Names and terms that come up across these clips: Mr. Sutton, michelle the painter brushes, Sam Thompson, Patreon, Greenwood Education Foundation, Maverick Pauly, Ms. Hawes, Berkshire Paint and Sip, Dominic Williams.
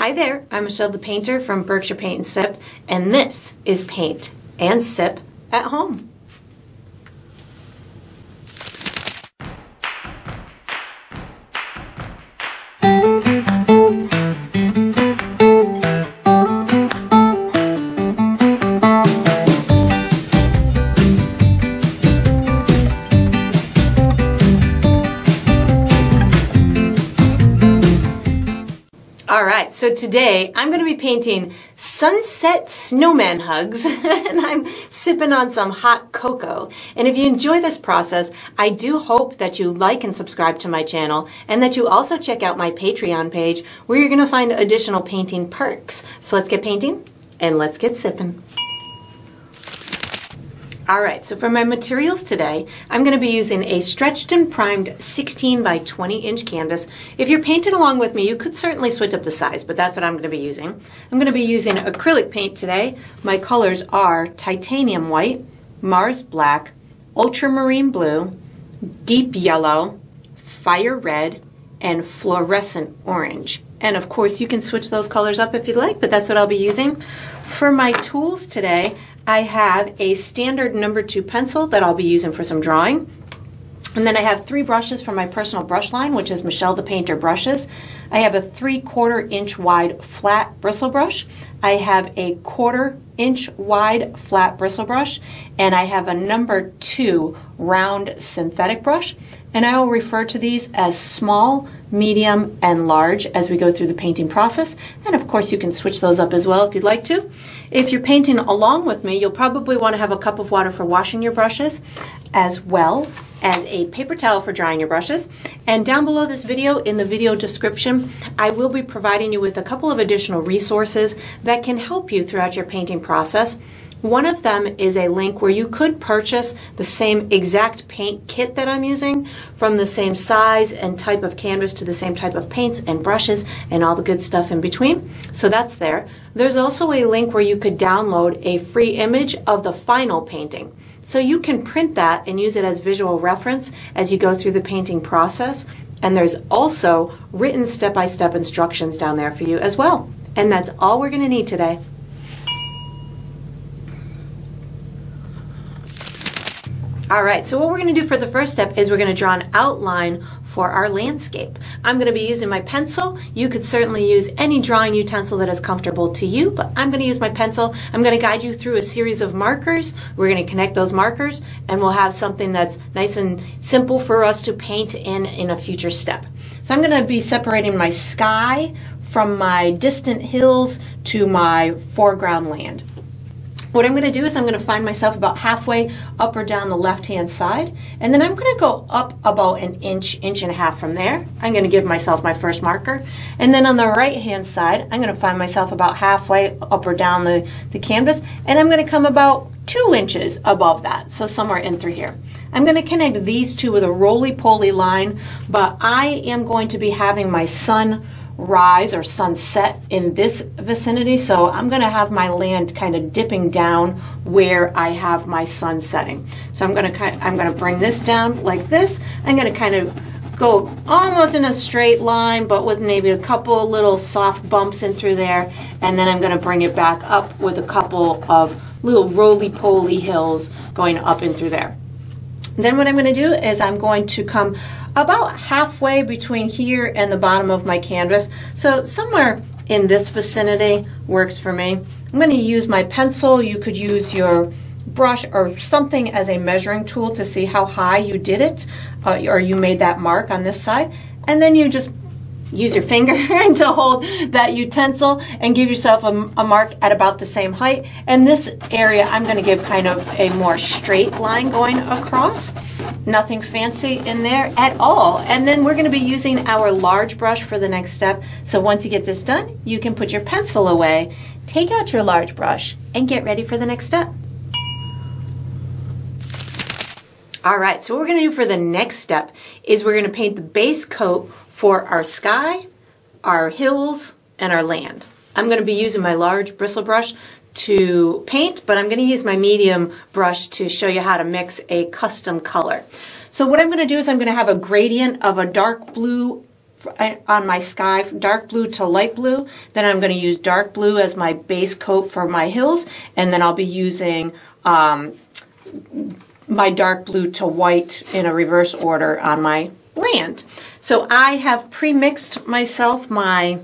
Hi there, I'm Michelle the Painter from Berkshire Paint and Sip, and this is Paint and Sip at Home. Alright, so today I'm going to be painting sunset snowman hugs and I'm sipping on some hot cocoa. And if you enjoy this process, I do hope that you like and subscribe to my channel and that you also check out my Patreon page where you're going to find additional painting perks. So let's get painting and let's get sipping. Alright, so for my materials today, I'm going to be using a stretched and primed 16 by 20 inch canvas. If you're painting along with me, you could certainly switch up the size, but that's what I'm going to be using. I'm going to be using acrylic paint today. My colors are titanium white, Mars black, ultramarine blue, deep yellow, fire red, and fluorescent orange. And of course, you can switch those colors up if you'd like, but that's what I'll be using. For my tools today, I have a standard #2 pencil that I'll be using for some drawing. And then I have 3 brushes from my personal brush line, which is Michelle the Painter Brushes. I have a 3/4 inch wide flat bristle brush. I have a 1/4 inch wide flat bristle brush. And I have a #2 round synthetic brush. And I will refer to these as small, medium, and large as we go through the painting process. And of course you can switch those up as well if you'd like to. If you're painting along with me, you'll probably want to have a cup of water for washing your brushes as well as a paper towel for drying your brushes. And down below this video, in the video description, I will be providing you with a couple of additional resources that can help you throughout your painting process. One of them is a link where you could purchase the same exact paint kit that I'm using from the same size and type of canvas to the same type of paints and brushes and all the good stuff in between. So that's there. There's also a link where you could download a free image of the final painting. So you can print that and use it as visual reference as you go through the painting process. And there's also written step-by-step instructions down there for you as well. And that's all we're going to need today. Alright, so what we're going to do for the first step is we're going to draw an outline for our landscape. I'm going to be using my pencil. You could certainly use any drawing utensil that is comfortable to you, but I'm going to use my pencil. I'm going to guide you through a series of markers. We're going to connect those markers and we'll have something that's nice and simple for us to paint in a future step. So I'm going to be separating my sky from my distant hills to my foreground land. What I'm going to do is I'm going to find myself about halfway up or down the left-hand side, and then I'm going to go up about an inch, inch and a half from there. I'm going to give myself my first marker. And then on the right-hand side, I'm going to find myself about halfway up or down the canvas, and I'm going to come about 2 inches above that, so somewhere in through here. I'm going to connect these two with a roly-poly line, but I am going to be having my sun rise or sunset in this vicinity, so I'm going to have my land kind of dipping down where I have my sun setting. So I'm going to bring this down like this. I'm going to kind of go almost in a straight line, but with maybe a couple little soft bumps in through there, and then I'm going to bring it back up with a couple of little roly-poly hills going up in through there. Then what I'm going to do is I'm going to come about halfway between here and the bottom of my canvas. So somewhere in this vicinity works for me. I'm going to use my pencil. You could use your brush or something as a measuring tool to see how high you did it or you made that mark on this side. And then you just use your finger to hold that utensil and give yourself a mark at about the same height. And this area I'm going to give kind of a more straight line going across. Nothing fancy in there at all. And then we're going to be using our large brush for the next step. So once you get this done, you can put your pencil away, take out your large brush, and get ready for the next step. Alright, so what we're going to do for the next step is we're going to paint the base coat for our sky, our hills, and our land. I'm going to be using my large bristle brush to paint, but I'm going to use my medium brush to show you how to mix a custom color. So what I'm going to do is I'm going to have a gradient of a dark blue on my sky from dark blue to light blue. Then I'm going to use dark blue as my base coat for my hills, and then I'll be using my dark blue to white in a reverse order on my land. So I have pre-mixed myself my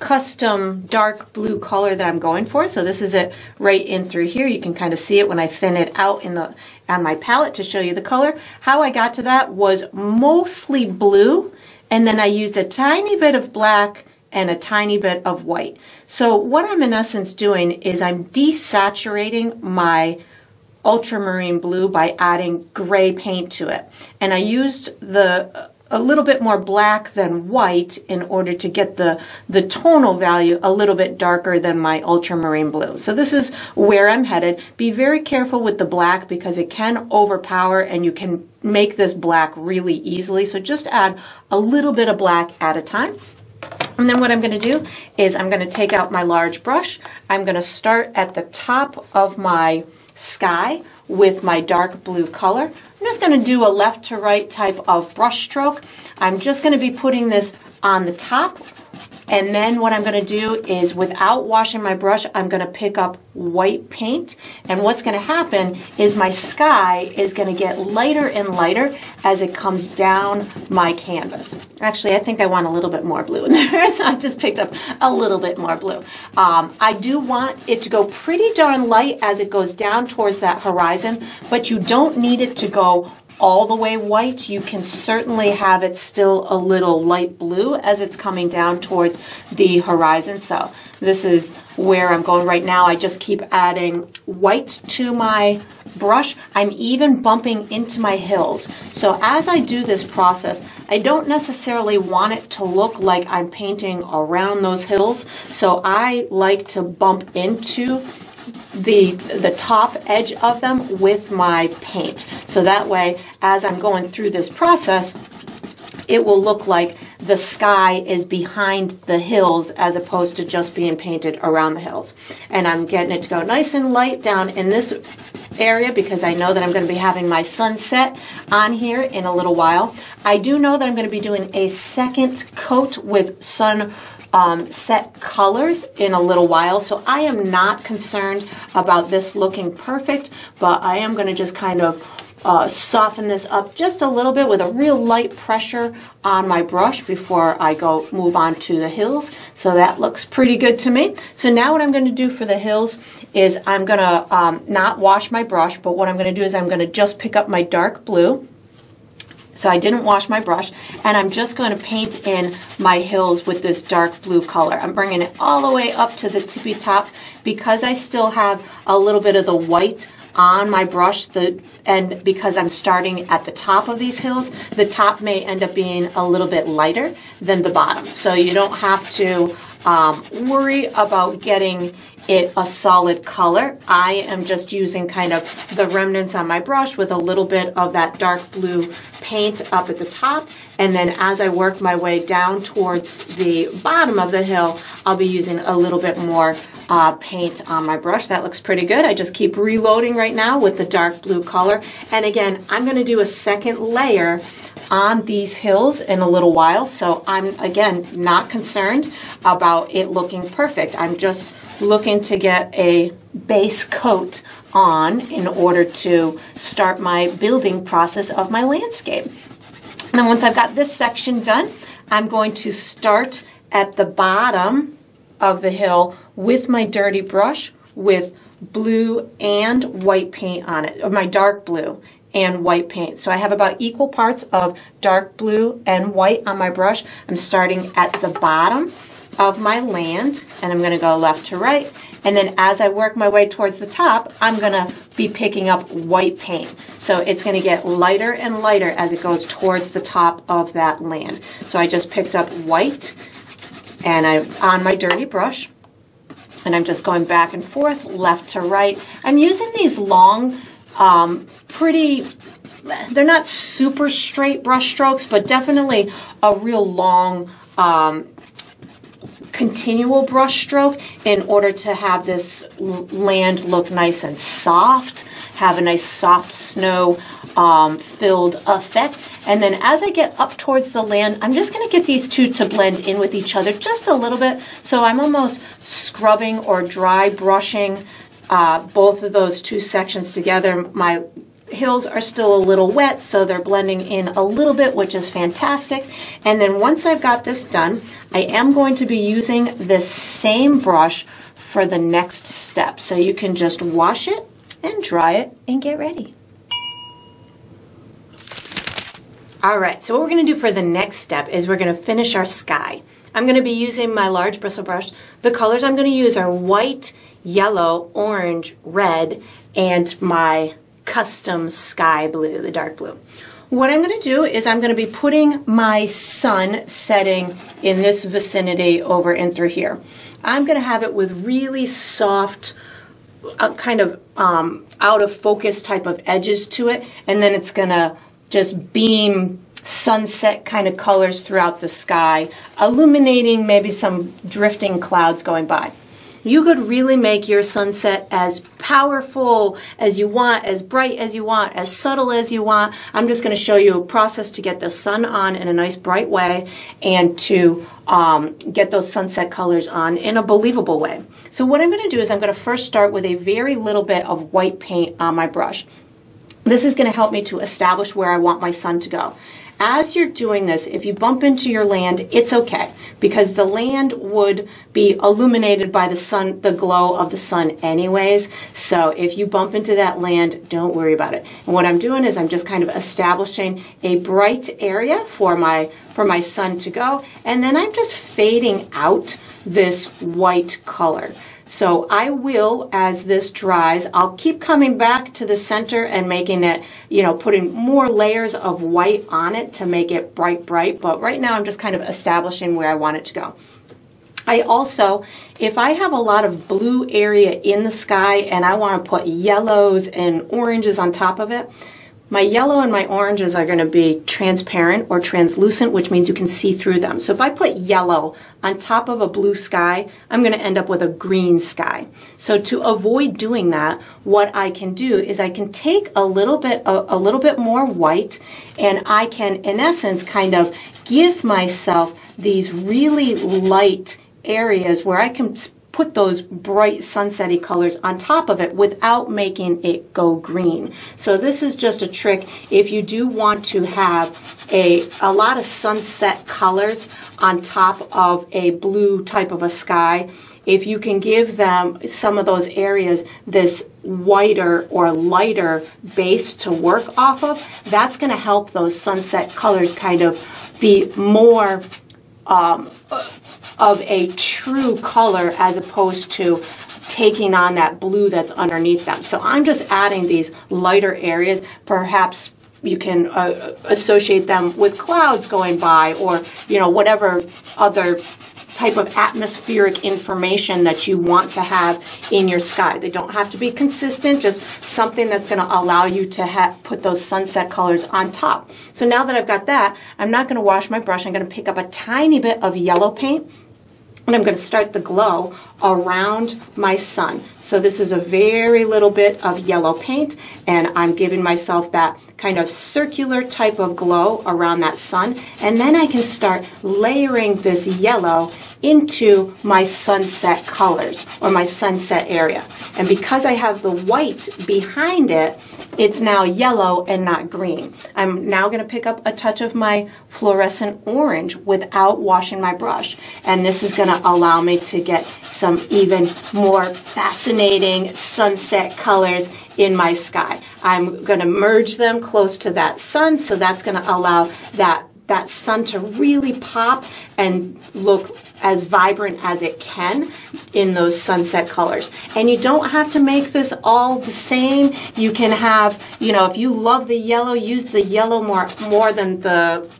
custom dark blue color that I'm going for. So this is it right in through here. You can kind of see it when I thin it out in the on my palette to show you the color. How I got to that was mostly blue, and then I used a tiny bit of black and a tiny bit of white. So what I'm in essence doing is I'm desaturating my ultramarine blue by adding gray paint to it. And I used a little bit more black than white in order to get the tonal value a little bit darker than my ultramarine blue. So this is where I'm headed. Be very careful with the black because it can overpower and you can make this black really easily. So just add a little bit of black at a time. And then what I'm going to do is I'm going to take out my large brush. I'm going to start at the top of my sky with my dark blue color. I'm just going to do a left to right type of brush stroke. I'm just going to be putting this on the top, and then what I'm going to do is without washing my brush, I'm going to pick up white paint, and what's going to happen is my sky is going to get lighter and lighter as it comes down my canvas. Actually, I think I want a little bit more blue in there, so I just picked up a little bit more blue. I do want it to go pretty darn light as it goes down towards that horizon, but you don't need it to go all the way white. You can certainly have it still a little light blue as it's coming down towards the horizon. So this is where I'm going right now. I just keep adding white to my brush. I'm even bumping into my hills. So as I do this process, I don't necessarily want it to look like I'm painting around those hills. So I like to bump into the top edge of them with my paint. So that way, as I'm going through this process, it will look like the sky is behind the hills as opposed to just being painted around the hills. And I'm getting it to go nice and light down in this area because I know that I'm going to be having my sunset on here in a little while. I do know that I'm going to be doing a second coat with set colors in a little while, so I am not concerned about this looking perfect, but I am going to just kind of soften this up just a little bit with a real light pressure on my brush before I go move on to the hills. So that looks pretty good to me. So now what I'm going to do for the hills is I'm going to not wash my brush, but what I'm going to do is I'm going to just pick up my dark blue. So I didn't wash my brush, and I'm just going to paint in my hills with this dark blue color. I'm bringing it all the way up to the tippy top because I still have a little bit of the white on my brush, and because I'm starting at the top of these hills, the top may end up being a little bit lighter than the bottom. So you don't have to worry about getting it a solid color. I am just using kind of the remnants on my brush with a little bit of that dark blue paint up at the top, and then as I work my way down towards the bottom of the hill, I'll be using a little bit more paint on my brush. That looks pretty good. I just keep reloading right now with the dark blue color, and again, I'm going to do a second layer on these hills in a little while, so I'm again not concerned about it looking perfect. I'm just looking to get a base coat on in order to start my building process of my landscape. And then once I've got this section done, I'm going to start at the bottom of the hill with my dirty brush with blue and white paint on it, or my dark blue and white paint. So I have about equal parts of dark blue and white on my brush. I'm starting at the bottom of my land, and I'm going to go left to right, and then as I work my way towards the top, I'm going to be picking up white paint. So it's going to get lighter and lighter as it goes towards the top of that land. So I just picked up white, and I'm on my dirty brush, and I'm just going back and forth, left to right. I'm using these long, they're not super straight brush strokes, but definitely a real long, continual brush stroke in order to have this land look nice and soft, have a nice soft snow filled effect, And then as I get up towards the land, I'm just going to get these two to blend in with each other just a little bit. So I'm almost scrubbing or dry brushing both of those two sections together. My hills are still a little wet, so they're blending in a little bit, which is fantastic. And then once I've got this done, I am going to be using this same brush for the next step. So you can just wash it and dry it and get ready. All right, so what we're going to do for the next step is we're going to finish our sky. I'm going to be using my large bristle brush. The colors I'm going to use are white, yellow, orange, red, and my custom sky blue, the dark blue. What I'm going to do is I'm going to be putting my sun setting in this vicinity over and through here. I'm going to have it with really soft, kind of out of focus type of edges to it, and then it's going to just beam sunset kind of colors throughout the sky, illuminating maybe some drifting clouds going by. You could really make your sunset as powerful as you want, as bright as you want, as subtle as you want. I'm just going to show you a process to get the sun on in a nice bright way and to get those sunset colors on in a believable way. So what I'm going to do is I'm going to first start with a very little bit of white paint on my brush. This is going to help me to establish where I want my sun to go. As you're doing this, if you bump into your land, it's okay, because the land would be illuminated by the sun, the glow of the sun anyways. So if you bump into that land, don't worry about it. And what I'm doing is I'm just kind of establishing a bright area for my sun to go, and then I'm just fading out this white color. So I will, as this dries, I'll keep coming back to the center and making it, you know, putting more layers of white on it to make it bright. But right now I'm just kind of establishing where I want it to go. I also, if I have a lot of blue area in the sky and I want to put yellows and oranges on top of it, my yellow and my oranges are going to be transparent or translucent, which means you can see through them. So if I put yellow on top of a blue sky, I'm going to end up with a green sky. So to avoid doing that, what I can do is I can take a little bit more white, and I can, in essence, kind of give myself these really light areas where I can put those bright sunsetty colors on top of it without making it go green. So this is just a trick if you do want to have a lot of sunset colors on top of a blue type of a sky. If you can give them, some of those areas, this whiter or lighter base to work off of, that's going to help those sunset colors kind of be more of a true color as opposed to taking on that blue that's underneath them. So I'm just adding these lighter areas. Perhaps you can associate them with clouds going by, or, you know, whatever other type of atmospheric information that you want to have in your sky. They don't have to be consistent, just something that's going to allow you to put those sunset colors on top. So now that I've got that, I'm not going to wash my brush. I'm going to pick up a tiny bit of yellow paint, and I'm going to start the glow around my sun. So this is a very little bit of yellow paint, and I'm giving myself that kind of circular type of glow around that sun. And then I can start layering this yellow into my sunset colors or my sunset area. And because I have the white behind it, it's now yellow and not green. I'm now going to pick up a touch of my fluorescent orange without washing my brush. And this is going to allow me to get some even more fascinating sunset colors in my sky. I'm going to merge them close to that sun, so that's going to allow that sun to really pop and look as vibrant as it can in those sunset colors. And you don't have to make this all the same. You can have, you know, if you love the yellow, use the yellow more than the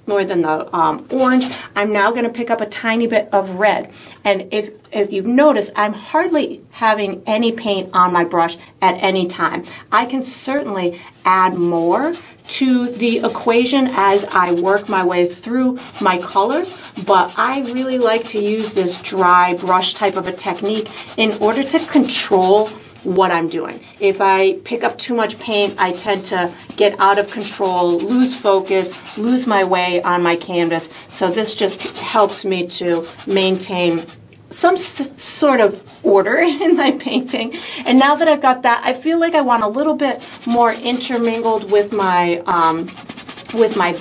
orange. I'm now going to pick up a tiny bit of red. And if you've noticed, I'm hardly having any paint on my brush at any time. I can certainly add more to the equation as I work my way through my colors, but I really like to use this dry brush type of a technique in order to control what I'm doing. If I pick up too much paint, I tend to get out of control, lose focus, lose my way on my canvas. So this just helps me to maintain some sort of order in my painting. And now that I've got that, I feel like I want a little bit more intermingled with my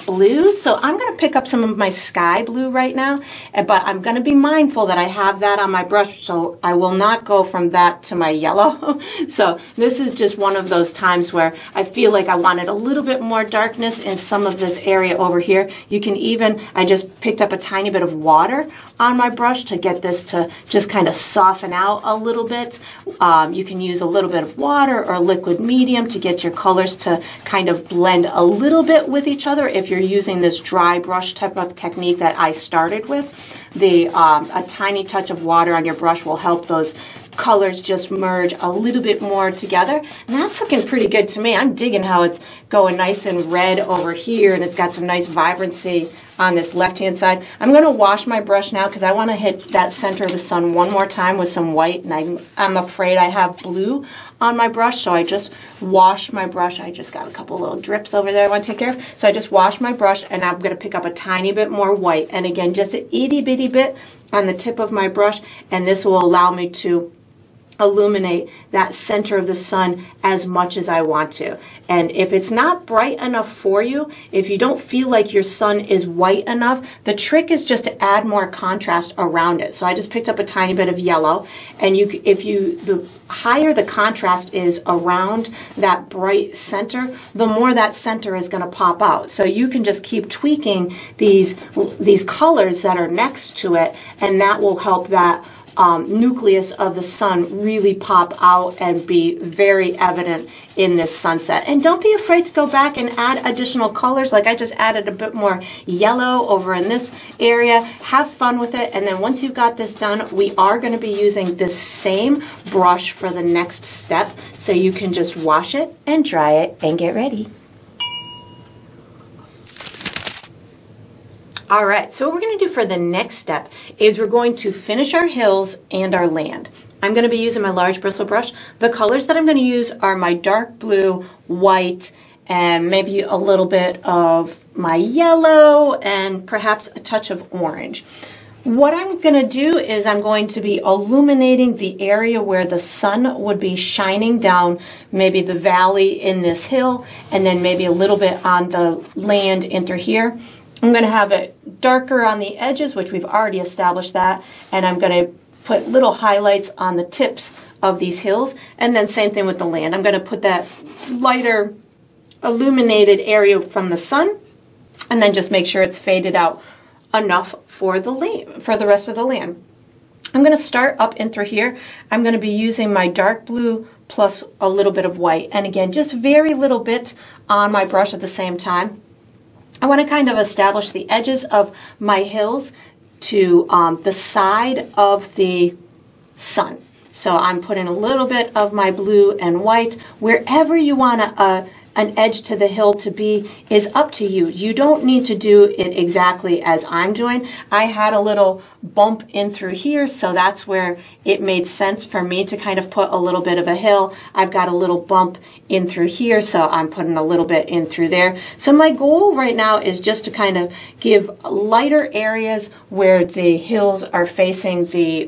blues. So I'm going to pick up some of my sky blue right now, but I'm going to be mindful that I have that on my brush, so I will not go from that to my yellow. So this is just one of those times where I feel like I wanted a little bit more darkness in some of this area over here. You can even, I just picked up a tiny bit of water on my brush to get this to just kind of soften out a little bit. You can use a little bit of water or liquid medium to get your colors to kind of blend a little bit with each other if you're using this dry brush type of technique that I started with. A tiny touch of water on your brush will help those colors just merge a little bit more together. And that's looking pretty good to me. I'm digging how it's going nice and red over here, and it's got some nice vibrancy on this left-hand side. I'm going to wash my brush now because I want to hit that center of the sun one more time with some white, and I'm afraid I have blue on my brush, so I just wash my brush. I just got a couple little drips over there I want to take care of. So I just wash my brush, and I'm going to pick up a tiny bit more white, and again, just an itty-bitty bit on the tip of my brush, and this will allow me to illuminate that center of the sun as much as I want to. And if it's not bright enough for you, if you don't feel like your sun is white enough, the trick is just to add more contrast around it. So I just picked up a tiny bit of yellow, and the higher the contrast is around that bright center, the more that center is going to pop out. So you can just keep tweaking these colors that are next to it, and that will help that nucleus of the sun really pop out and be very evident in this sunset. And don't be afraid to go back and add additional colors. Like I just added a bit more yellow over in this area. Have fun with it. And then once you've got this done, we are going to be using this same brush for the next step. So you can just wash it and dry it and get ready. All right, so what we're going to do for the next step is we're going to finish our hills and our land. I'm going to be using my large bristle brush. The colors that I'm going to use are my dark blue, white, and maybe a little bit of my yellow, and perhaps a touch of orange. What I'm going to do is I'm going to be illuminating the area where the sun would be shining down, maybe the valley in this hill, and then maybe a little bit on the land into here. I'm going to have it darker on the edges, which we've already established that, and I'm going to put little highlights on the tips of these hills, and then same thing with the land. I'm going to put that lighter illuminated area from the sun, and then just make sure it's faded out enough for the land, for the rest of the land. I'm going to start up in through here. I'm going to be using my dark blue plus a little bit of white, and again, just very little bit on my brush at the same time. I want to kind of establish the edges of my hills to the side of the sun. So I'm putting a little bit of my blue and white. Wherever you want an edge to the hill to be is up to you. You don't need to do it exactly as I'm doing. I had a little bump in through here, so that's where it made sense for me to kind of put a little bit of a hill. I've got a little bump in through here, so I'm putting a little bit in through there. So my goal right now is just to kind of give lighter areas where the hills are facing the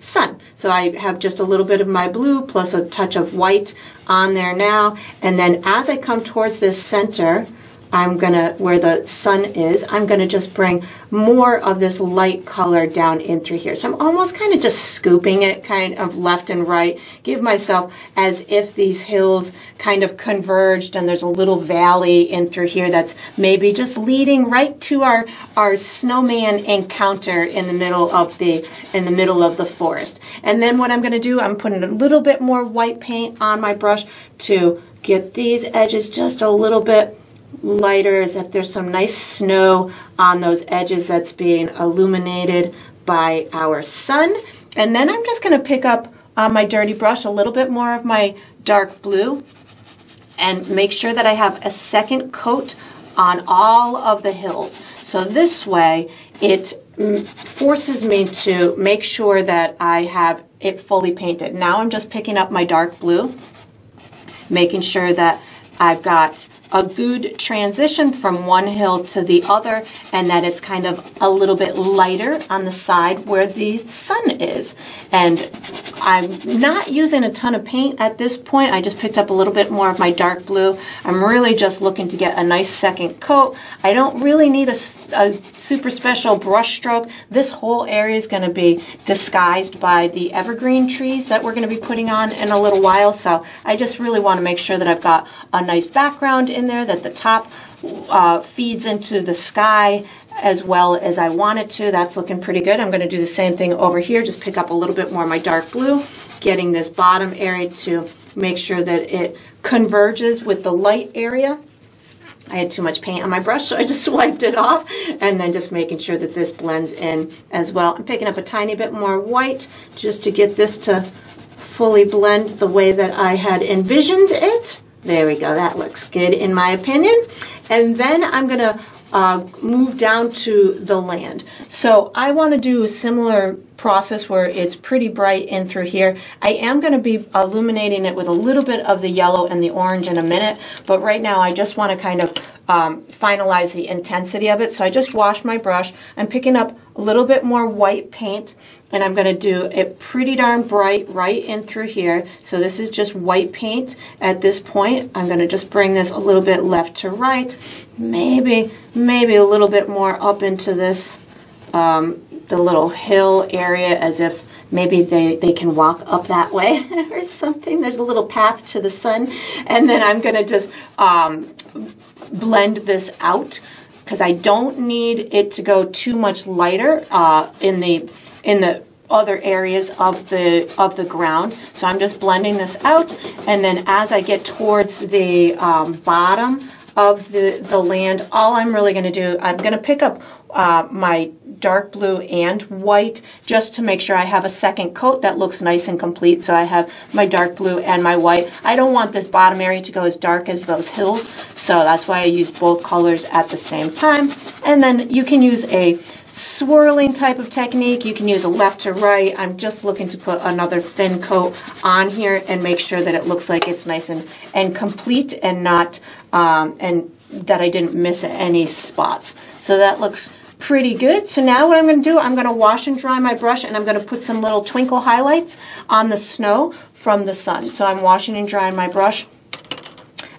sun. So I have just a little bit of my blue plus a touch of white on there now, and then as I come towards this center, where the sun is, I'm gonna just bring more of this light color down in through here. So I'm almost kind of just scooping it kind of left and right, give myself as if these hills kind of converged and there's a little valley in through here that's maybe just leading right to our snowman encounter in the middle of the forest. And then what I'm gonna do, I'm putting a little bit more white paint on my brush to get these edges just a little bit lighter, as if there's some nice snow on those edges that's being illuminated by our sun. And then I'm just going to pick up on my dirty brush a little bit more of my dark blue and make sure that I have a second coat on all of the hills. So this way it forces me to make sure that I have it fully painted. Now I'm just picking up my dark blue, making sure that I've got a good transition from one hill to the other and that it's kind of a little bit lighter on the side where the sun is. And I'm not using a ton of paint at this point. I just picked up a little bit more of my dark blue. I'm really just looking to get a nice second coat. I don't really need a super special brush stroke. This whole area is going to be disguised by the evergreen trees that we're going to be putting on in a little while. So I just really want to make sure that I've got a nice background in there, that the top feeds into the sky as well as I want it to. That's looking pretty good. I'm going to do the same thing over here, just pick up a little bit more of my dark blue, getting this bottom area to make sure that it converges with the light area. I had too much paint on my brush, so I just wiped it off, and then just making sure that this blends in as well. I'm picking up a tiny bit more white just to get this to fully blend the way that I had envisioned it. There we go, that looks good in my opinion. And then I'm going to move down to the land. So I want to do a similar process where it's pretty bright in through here. I am going to be illuminating it with a little bit of the yellow and the orange in a minute, but right now I just want to kind of finalize the intensity of it. So I just washed my brush. I'm picking up a little bit more white paint, and I'm going to do it pretty darn bright right in through here. So this is just white paint at this point. I'm going to just bring this a little bit left to right, maybe a little bit more up into this, the little hill area, as if maybe they can walk up that way or something. There's a little path to the sun. And then I'm going to just blend this out, because I don't need it to go too much lighter in the other areas of the ground. So I'm just blending this out, and then as I get towards the bottom of the land, all I'm really going to do, I'm going to pick up my dark blue and white just to make sure I have a second coat that looks nice and complete. So I have my dark blue and my white. I don't want this bottom area to go as dark as those hills, so that's why I use both colors at the same time. And then you can use a swirling type of technique. You can use a left to right. I'm just looking to put another thin coat on here and make sure that it looks like it's nice and complete, and not and that I didn't miss any spots. So that looks pretty good. So now what I'm going to do, I'm going to wash and dry my brush, and I'm going to put some little twinkle highlights on the snow from the sun. So I'm washing and drying my brush.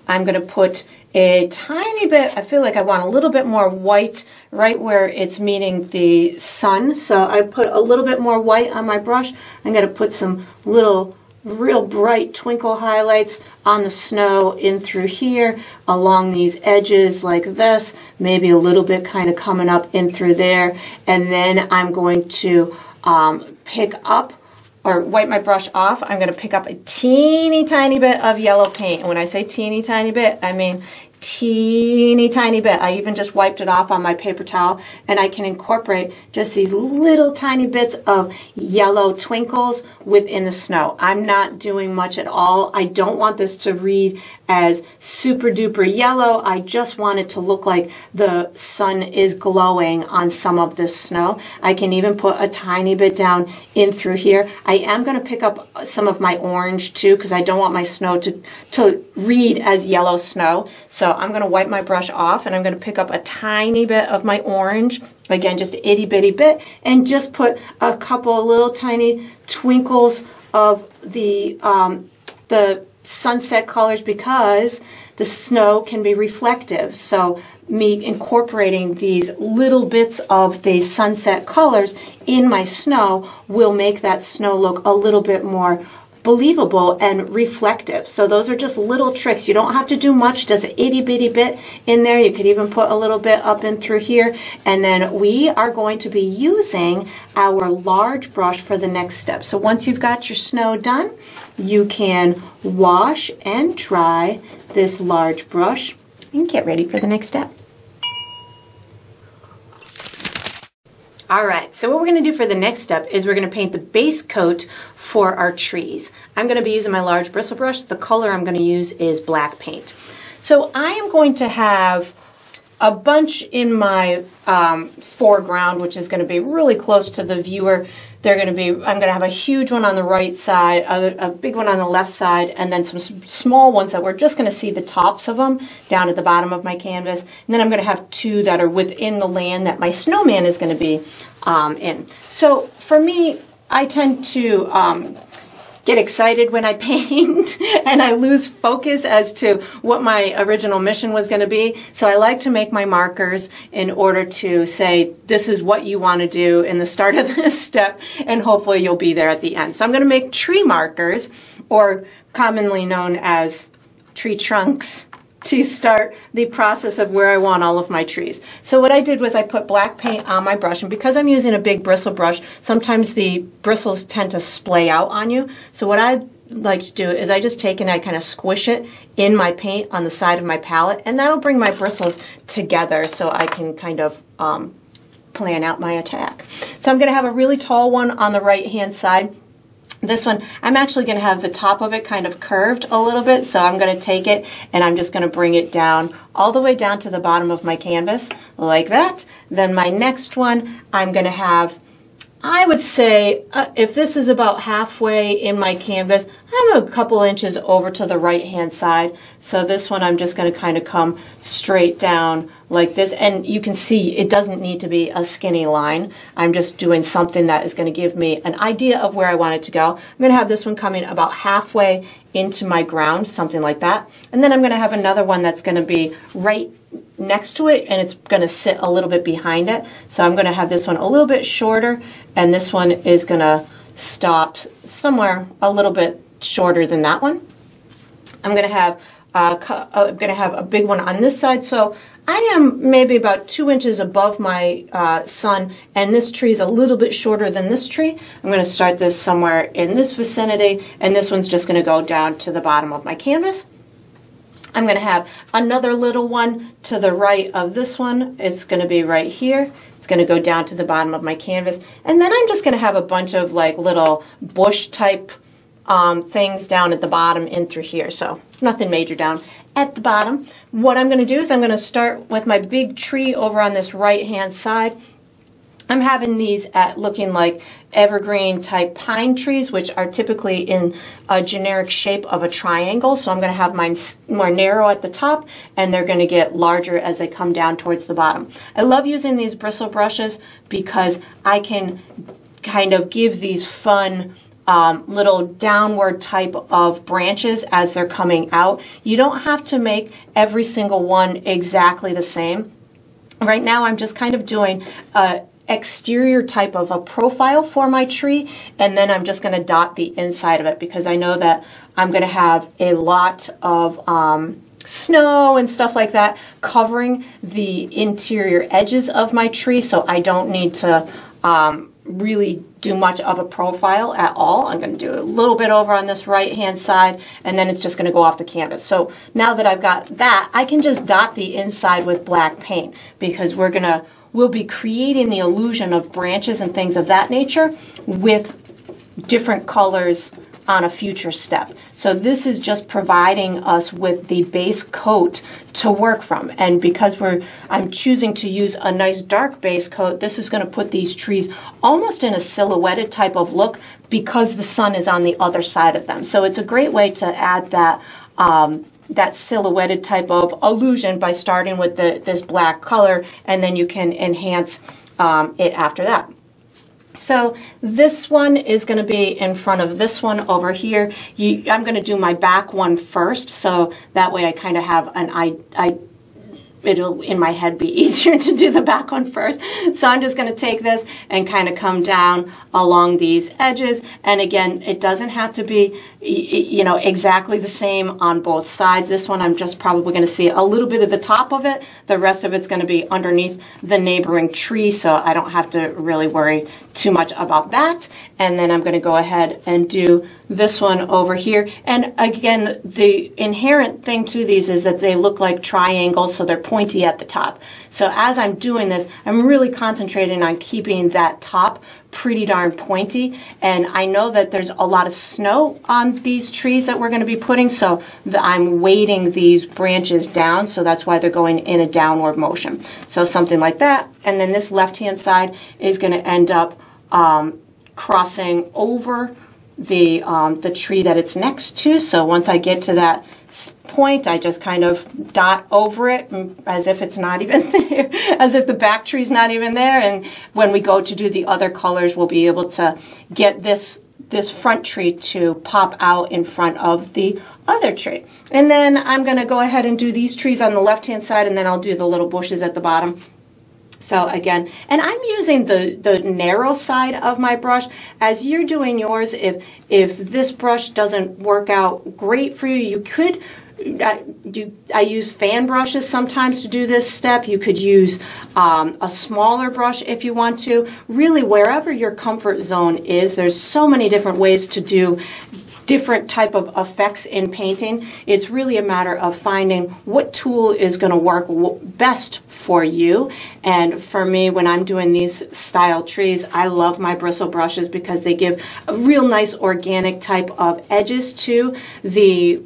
I'm going to put a tiny bit, I feel like I want a little bit more white right where it's meeting the sun. So I put a little bit more white on my brush. I'm going to put some little real bright twinkle highlights on the snow in through here, along these edges like this, maybe a little bit kind of coming up in through there. And then I'm going to pick up, or wipe my brush off. I'm going to pick up a teeny tiny bit of yellow paint. And when I say teeny tiny bit, I mean teeny tiny bit. I even just wiped it off on my paper towel, and I can incorporate just these little tiny bits of yellow twinkles within the snow. I'm not doing much at all. I don't want this to read as super duper yellow. I just want it to look like the sun is glowing on some of this snow. I can even put a tiny bit down in through here. I am going to pick up some of my orange too, because I don't want my snow to read as yellow snow. So I'm going to wipe my brush off, and I'm going to pick up a tiny bit of my orange, again just itty bitty bit, and just put a couple little tiny twinkles of the sunset colors, because the snow can be reflective. So me incorporating these little bits of the sunset colors in my snow will make that snow look a little bit more believable and reflective. So those are just little tricks. You don't have to do much. Does an itty bitty bit in there. You could even put a little bit up and through here. And then we are going to be using our large brush for the next step. So once you've got your snow done, you can wash and dry this large brush and get ready for the next step. All right, so what we're going to do for the next step is we're going to paint the base coat for our trees. I'm going to be using my large bristle brush. The color I'm going to use is black paint. So I am going to have a bunch in my foreground, which is going to be really close to the viewer, They're going to be, I'm going to have a huge one on the right side, a big one on the left side, and then some small ones that we're just going to see the tops of them down at the bottom of my canvas. And then I'm going to have two that are within the land that my snowman is going to be in. So for me, I tend to get excited when I paint and I lose focus as to what my original mission was going to be. So I like to make my markers in order to say this is what you want to do in the start of this step, and hopefully you'll be there at the end. So I'm going to make tree markers, or commonly known as tree trunks, to start the process of where I want all of my trees. So what I did was I put black paint on my brush, and because I'm using a big bristle brush, sometimes the bristles tend to splay out on you. So what I like to do is I just take and I kind of squish it in my paint on the side of my palette, and that'll bring my bristles together so I can kind of plan out my attack. So I'm going to have a really tall one on the right hand side. This one, I'm actually going to have the top of it kind of curved a little bit, so I'm going to take it and I'm just going to bring it down all the way down to the bottom of my canvas like that. Then my next one, I'm going to have, I would say, if this is about halfway in my canvas, I'm a couple inches over to the right hand side. So this one I'm just going to kind of come straight down like this, and you can see it doesn't need to be a skinny line. I'm just doing something that is going to give me an idea of where I want it to go. I'm going to have this one coming about halfway into my ground, something like that. And then I'm going to have another one that's going to be right next to it, and it's going to sit a little bit behind it. So I'm going to have this one a little bit shorter, and this one is going to stop somewhere a little bit shorter than that one. I'm going to have a big one on this side. So I am maybe about 2 inches above my sun, and this tree is a little bit shorter than this tree. I'm going to start this somewhere in this vicinity, and this one's just going to go down to the bottom of my canvas. I'm going to have another little one to the right of this one. It's going to be right here. It's going to go down to the bottom of my canvas. And then I'm just going to have a bunch of like little bush type things down at the bottom and through here. So nothing major down at the bottom. What I'm going to do is I'm going to start with my big tree over on this right hand side. I'm having these at looking like evergreen type pine trees, which are typically in a generic shape of a triangle. So I'm going to have mine more narrow at the top, and they're going to get larger as they come down towards the bottom. I love using these bristle brushes because I can kind of give these fun little downward type of branches as they're coming out. You don't have to make every single one exactly the same. Right now I'm just kind of doing exterior type of a profile for my tree, and then I'm just going to dot the inside of it because I know that I'm going to have a lot of snow and stuff like that covering the interior edges of my tree, so I don't need to really do much of a profile at all. I'm going to do a little bit over on this right hand side, and then it's just going to go off the canvas. So now that I've got that, I can just dot the inside with black paint because we'll be creating the illusion of branches and things of that nature with different colors on a future step. So this is just providing us with the base coat to work from, and because I'm choosing to use a nice dark base coat, this is going to put these trees almost in a silhouetted type of look because the sun is on the other side of them. So it's a great way to add that that silhouetted type of illusion by starting with this black color, and then you can enhance it after that. So this one is going to be in front of this one over here. I'm going to do my back one first, so that way I kind of have an it'll in my head be easier to do the back one first. So I'm just going to take this and kind of come down along these edges, and again it doesn't have to be, you know, exactly the same on both sides. This one I'm just probably going to see a little bit of the top of it. The rest of it's going to be underneath the neighboring tree, so I don't have to really worry too much about that. And then I'm going to go ahead and do this one over here, and again the inherent thing to these is that they look like triangles, so they're pointy at the top. So as I'm doing this, I'm really concentrating on keeping that top pretty darn pointy, and I know that there's a lot of snow on these trees that we're going to be putting, so I'm weighting these branches down, so that's why they're going in a downward motion. So something like that, and then this left hand side is going to end up crossing over the tree that it's next to. So once I get to that point, I just kind of dot over it as if it's not even there, as if the back tree's not even there. And when we go to do the other colors, we'll be able to get this front tree to pop out in front of the other tree. And then I'm going to go ahead and do these trees on the left-hand side, and then I'll do the little bushes at the bottom. So again, and I'm using the narrow side of my brush. As you're doing yours, if this brush doesn't work out great for you, you could, I use fan brushes sometimes to do this step. You could use a smaller brush if you want to. Really, wherever your comfort zone is, there's so many different ways to do different type of effects in painting. It's really a matter of finding what tool is going to work best for you. And for me, when I'm doing these style trees, I love my bristle brushes because they give a real nice organic type of edges to the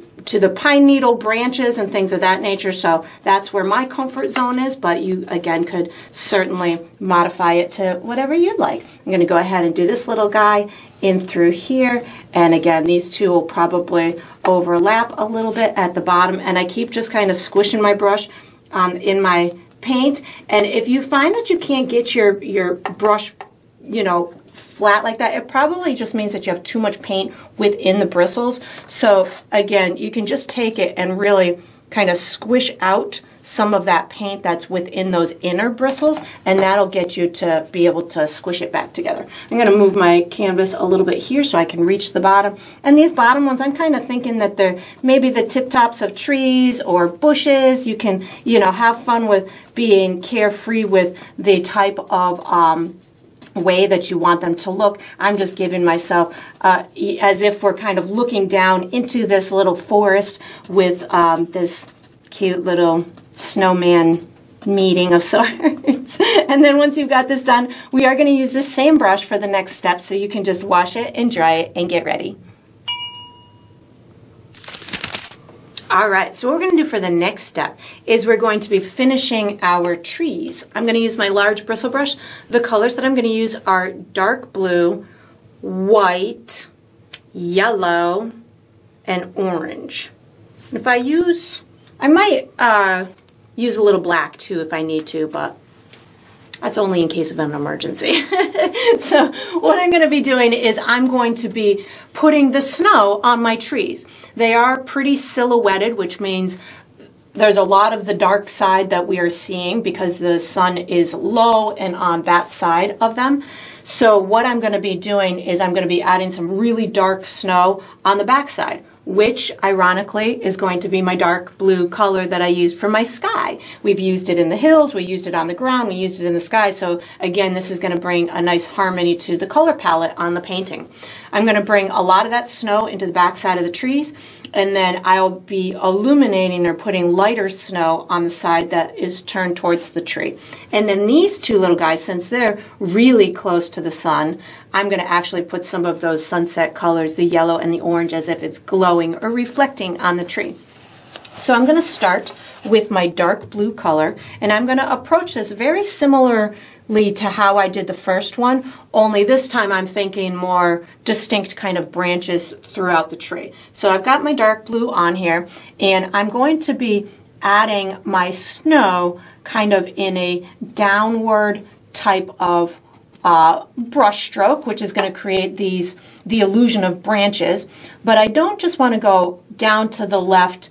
pine needle branches and things of that nature. So that's where my comfort zone is, but you again could certainly modify it to whatever you'd like. I'm going to go ahead and do this little guy in through here, and again these two will probably overlap a little bit at the bottom, and I keep just kind of squishing my brush in my paint. And if you find that you can't get your brush, you know, flat like that, it probably just means that you have too much paint within the bristles. So again, you can just take it and really kind of squish out some of that paint that's within those inner bristles, and that'll get you to be able to squish it back together. I'm going to move my canvas a little bit here so I can reach the bottom. And these bottom ones, I'm kind of thinking that they're maybe the tip tops of trees or bushes. You can, you know, have fun with being carefree with the type of way that you want them to look. I'm just giving myself as if we're kind of looking down into this little forest with this cute little snowman meeting of sorts. And then once you've got this done, we are going to use this same brush for the next step, so you can just wash it and dry it and get ready. Alright, so what we're going to do for the next step is we're going to be finishing our trees. I'm going to use my large bristle brush. The colors that I'm going to use are dark blue, white, yellow, and orange. If I use, I might use a little black too if I need to, but that's only in case of an emergency. So what I'm going to be doing is I'm going to be putting the snow on my trees. They are pretty silhouetted, which means there's a lot of the dark side that we are seeing because the sun is low and on that side of them. So what I'm going to be doing is I'm going to be adding some really dark snow on the backside, which ironically is going to be my dark blue color that I used for my sky. We've used it in the hills, we used it on the ground, we used it in the sky. So again, this is going to bring a nice harmony to the color palette on the painting. I'm going to bring a lot of that snow into the backside of the trees, and then I'll be illuminating or putting lighter snow on the side that is turned towards the tree. And then these two little guys, since they're really close to the sun, I'm going to actually put some of those sunset colors, the yellow and the orange, as if it's glowing or reflecting on the tree. So I'm going to start with my dark blue color, and I'm going to approach this very similarly to how I did the first one, only this time I'm thinking more distinct kind of branches throughout the tree. So I've got my dark blue on here, and I'm going to be adding my snow kind of in a downward type of brush stroke, which is going to create the illusion of branches. But I don't just want to go down to the left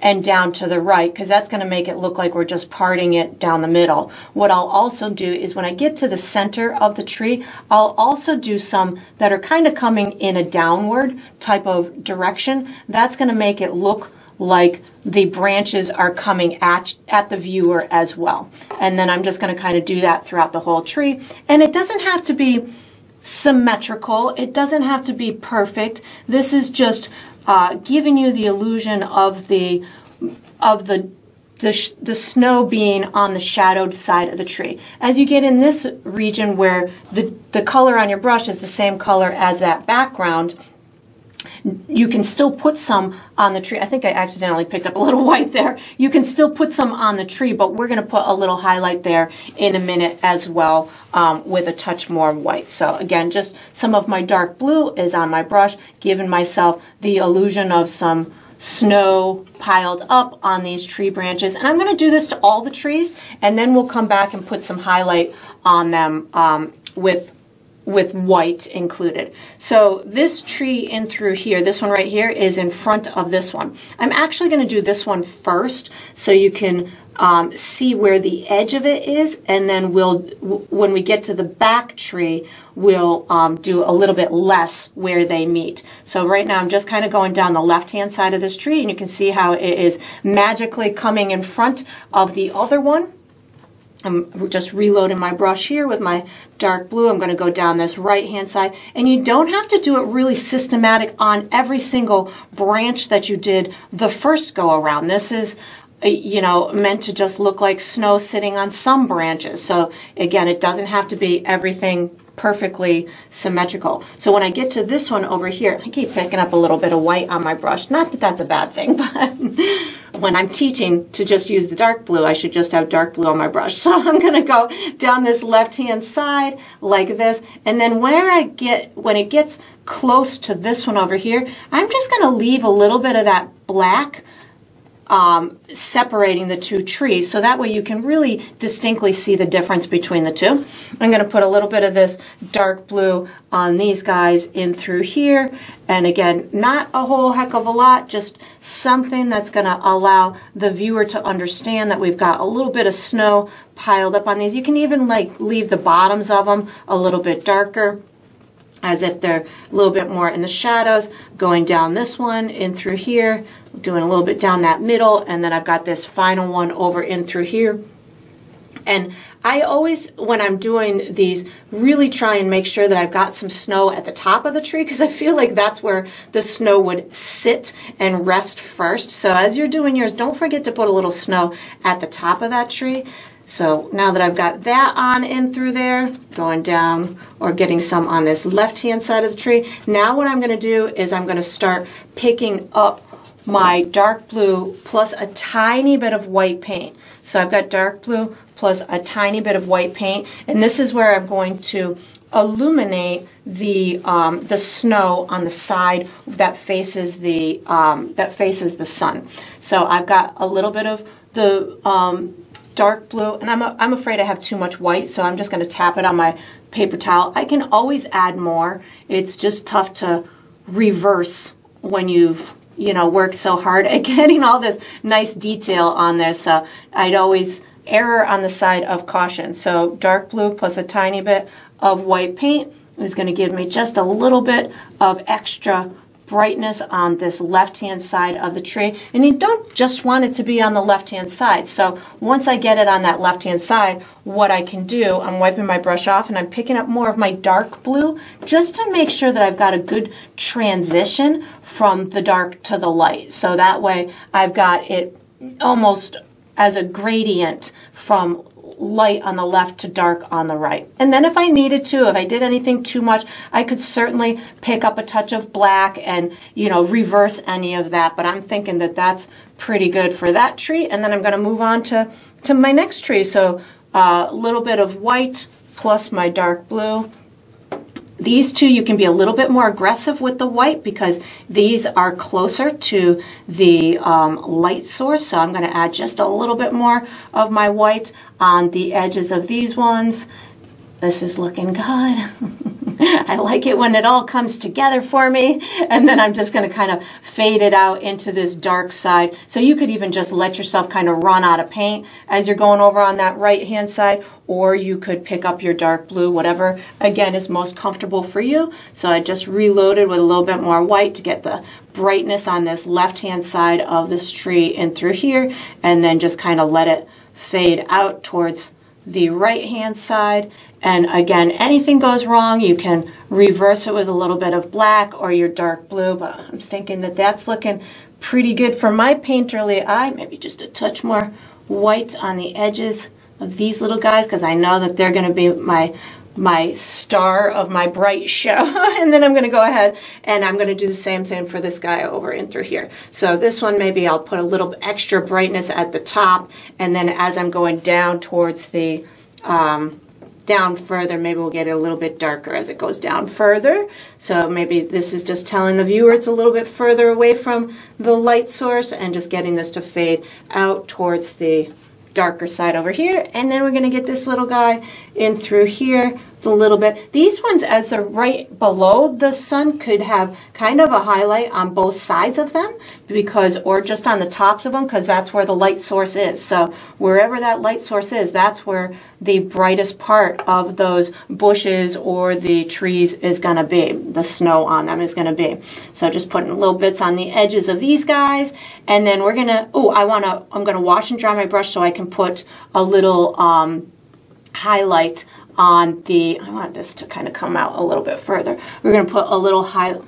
and down to the right, because that's going to make it look like we're just parting it down the middle. What I'll also do is when I get to the center of the tree, I'll also do some that are kind of coming in a downward type of direction. That's going to make it look like the branches are coming at the viewer as well. And then I'm just going to kind of do that throughout the whole tree. And it doesn't have to be symmetrical. It doesn't have to be perfect. This is just giving you the illusion of the snow being on the shadowed side of the tree. As you get in this region where the color on your brush is the same color as that background, You can still put some on the tree. I think I accidentally picked up a little white there. You can still put some on the tree, but we're going to put a little highlight there in a minute as well, with a touch more white. So again, just some of my dark blue is on my brush, giving myself the illusion of some snow piled up on these tree branches. And I'm going to do this to all the trees, and then we'll come back and put some highlight on them with white included. So this tree in through here, this one right here is in front of this one. I'm actually going to do this one first so you can see where the edge of it is, and then we'll, when we get to the back tree, we'll do a little bit less where they meet. So right now I'm just kind of going down the left-hand side of this tree, and you can see how it is magically coming in front of the other one. I'm just reloading my brush here with my dark blue. I'm going to go down this right-hand side, and you don't have to do it really systematic on every single branch that you did the first go around. This is, you know, meant to just look like snow sitting on some branches. So again, it doesn't have to be everything perfectly symmetrical. So when I get to this one over here, I keep picking up a little bit of white on my brush. Not that that's a bad thing, but when I'm teaching to just use the dark blue, I should just have dark blue on my brush. So I'm going to go down this left-hand side like this, and then where I get, when it gets close to this one over here, I'm just going to leave a little bit of that black separating the two trees, so that way you can really distinctly see the difference between the two. I'm going to put a little bit of this dark blue on these guys in through here, and again, not a whole heck of a lot, just something that's going to allow the viewer to understand that we've got a little bit of snow piled up on these. You can even like leave the bottoms of them a little bit darker, as if they're a little bit more in the shadows, going down this one in through here, doing a little bit down that middle, and then I've got this final one over in through here. And I always, when I'm doing these, really try and make sure that I've got some snow at the top of the tree, because I feel like that's where the snow would sit and rest first. So as you're doing yours, don't forget to put a little snow at the top of that tree. So now that I've got that on in through there, going down or getting some on this left-hand side of the tree, now what I'm going to do is I'm going to start picking up my dark blue plus a tiny bit of white paint. So I've got dark blue plus a tiny bit of white paint, and this is where I'm going to illuminate the snow on the side that faces the sun. So I've got a little bit of the dark blue, and I'm afraid I have too much white, so I'm just going to tap it on my paper towel. I can always add more. It's just tough to reverse when you've, you know, worked so hard at getting all this nice detail on this. So I'd always err on the side of caution. So dark blue plus a tiny bit of white paint is going to give me just a little bit of extra brightness on this left-hand side of the tree, and you don't just want it to be on the left-hand side. So once I get it on that left-hand side, what I can do, I'm wiping my brush off and I'm picking up more of my dark blue just to make sure that I've got a good transition from the dark to the light. So that way I've got it almost as a gradient from light on the left to dark on the right. And then if I needed to, if I did anything too much, I could certainly pick up a touch of black and, you know, reverse any of that. But I'm thinking that that's pretty good for that tree. And then I'm going to move on to my next tree. So a little bit of white plus my dark blue. These two, you can be a little bit more aggressive with the white because these are closer to the light source. So I'm going to add just a little bit more of my white on the edges of these ones. This is looking good. I like it when it all comes together for me. And then I'm just going to kind of fade it out into this dark side. So you could even just let yourself kind of run out of paint as you're going over on that right-hand side, or you could pick up your dark blue, whatever, again, is most comfortable for you. So I just reloaded with a little bit more white to get the brightness on this left-hand side of this tree in through here, and then just kind of let it fade out towards the right-hand side. And again, anything goes wrong, you can reverse it with a little bit of black or your dark blue, but I'm thinking that that's looking pretty good for my painterly eye. Maybe just a touch more white on the edges of these little guys, because I know that they're going to be my my star of my bright show. And then I'm going to go ahead and I'm going to do the same thing for this guy over in through here. So this one, maybe I'll put a little extra brightness at the top, and then as I'm going down towards the down further, maybe we'll get it a little bit darker as it goes down further. So maybe this is just telling the viewer it's a little bit further away from the light source and just getting this to fade out towards the darker side over here. And then we're going to get this little guy in through here a little bit. These ones, as they're right below the sun, could have kind of a highlight on both sides of them, because, or just on the tops of them, because that's where the light source is. So wherever that light source is, that's where the brightest part of those bushes or the trees is going to be. The snow on them is going to be. So just putting little bits on the edges of these guys, and then we're going to, oh, I'm going to wash and dry my brush so I can put a little highlight on the, I want this to kind of come out a little bit further. We're going to put a little a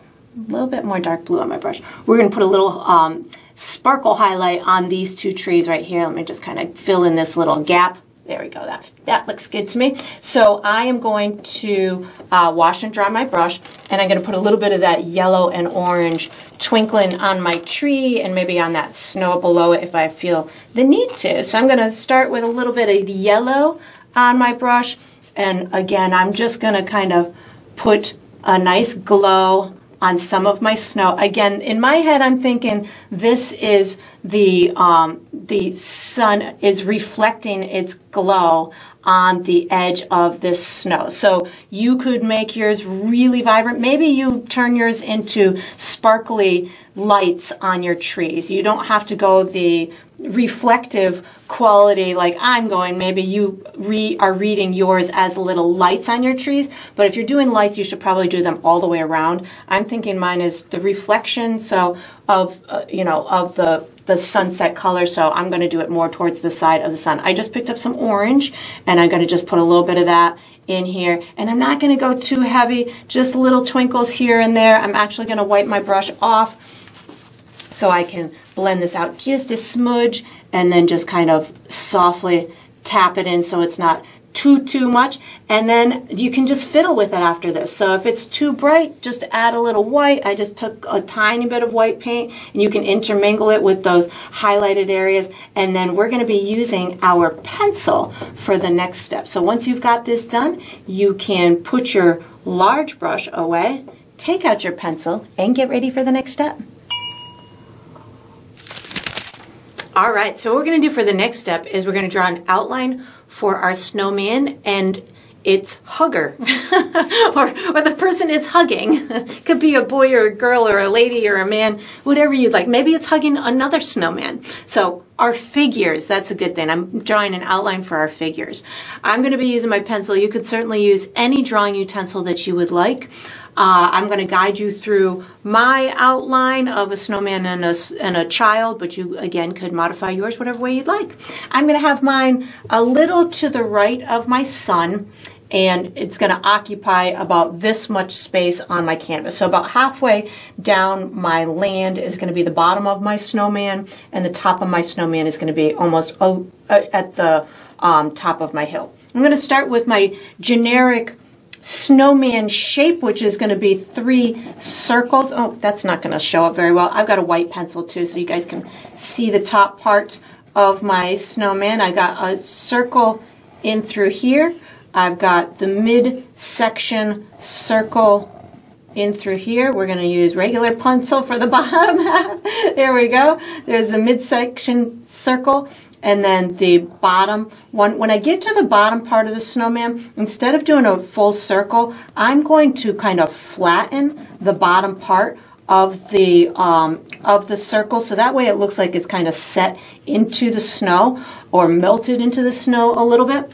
little bit more dark blue on my brush. We're going to put a little sparkle highlight on these two trees right here. Let me just kind of fill in this little gap. There we go, that looks good to me. So I am going to wash and dry my brush, and I'm going to put a little bit of that yellow and orange twinkling on my tree and maybe on that snow below it if I feel the need to. So I'm going to start with a little bit of yellow on my brush. And again, I'm just going to kind of put a nice glow on some of my snow. Again, in my head, I'm thinking this is the sun is reflecting its glow on the edge of this snow. So you could make yours really vibrant. Maybe you turn yours into sparkly lights on your trees. You don't have to go the reflective quality like I'm going. Maybe you are reading yours as little lights on your trees, but if you're doing lights, you should probably do them all the way around. I'm thinking mine is the reflection, so of you know, of the sunset color, so I'm going to do it more towards the side of the sun. I just picked up some orange, and I'm going to just put a little bit of that in here, and I'm not going to go too heavy, just little twinkles here and there. I'm actually going to wipe my brush off so I can blend this out just a smudge, and then just kind of softly tap it in so it's not too much. And then you can just fiddle with it after this. So if it's too bright, just add a little white. I just took a tiny bit of white paint, and you can intermingle it with those highlighted areas. And then we're going to be using our pencil for the next step. So once you've got this done, you can put your large brush away, take out your pencil, and get ready for the next step. All right, so what we're going to do for the next step is we're going to draw an outline for our snowman and its hugger, or the person it's hugging. Could be a boy or a girl or a lady or a man, whatever you'd like. Maybe it's hugging another snowman. So our figures, that's a good thing. I'm drawing an outline for our figures. I'm going to be using my pencil. You could certainly use any drawing utensil that you would like. I'm going to guide you through my outline of a snowman and a child, but you, again, could modify yours whatever way you'd like. I'm going to have mine a little to the right of my sun, and it's going to occupy about this much space on my canvas. So about halfway down my land is going to be the bottom of my snowman, and the top of my snowman is going to be almost at the top of my hill. I'm going to start with my generic snowman shape, which is going to be 3 circles. Oh, that's not going to show up very well. I've got a white pencil too, so you guys can see the top part of my snowman. I got a circle in through here. I've got the midsection circle in through here. We're going to use regular pencil for the bottom half. There we go. There's a midsection circle. And then the bottom one, when I get to the bottom part of the snowman, instead of doing a full circle, I'm going to kind of flatten the bottom part of the circle, so that way it looks like it's kind of set into the snow or melted into the snow a little bit.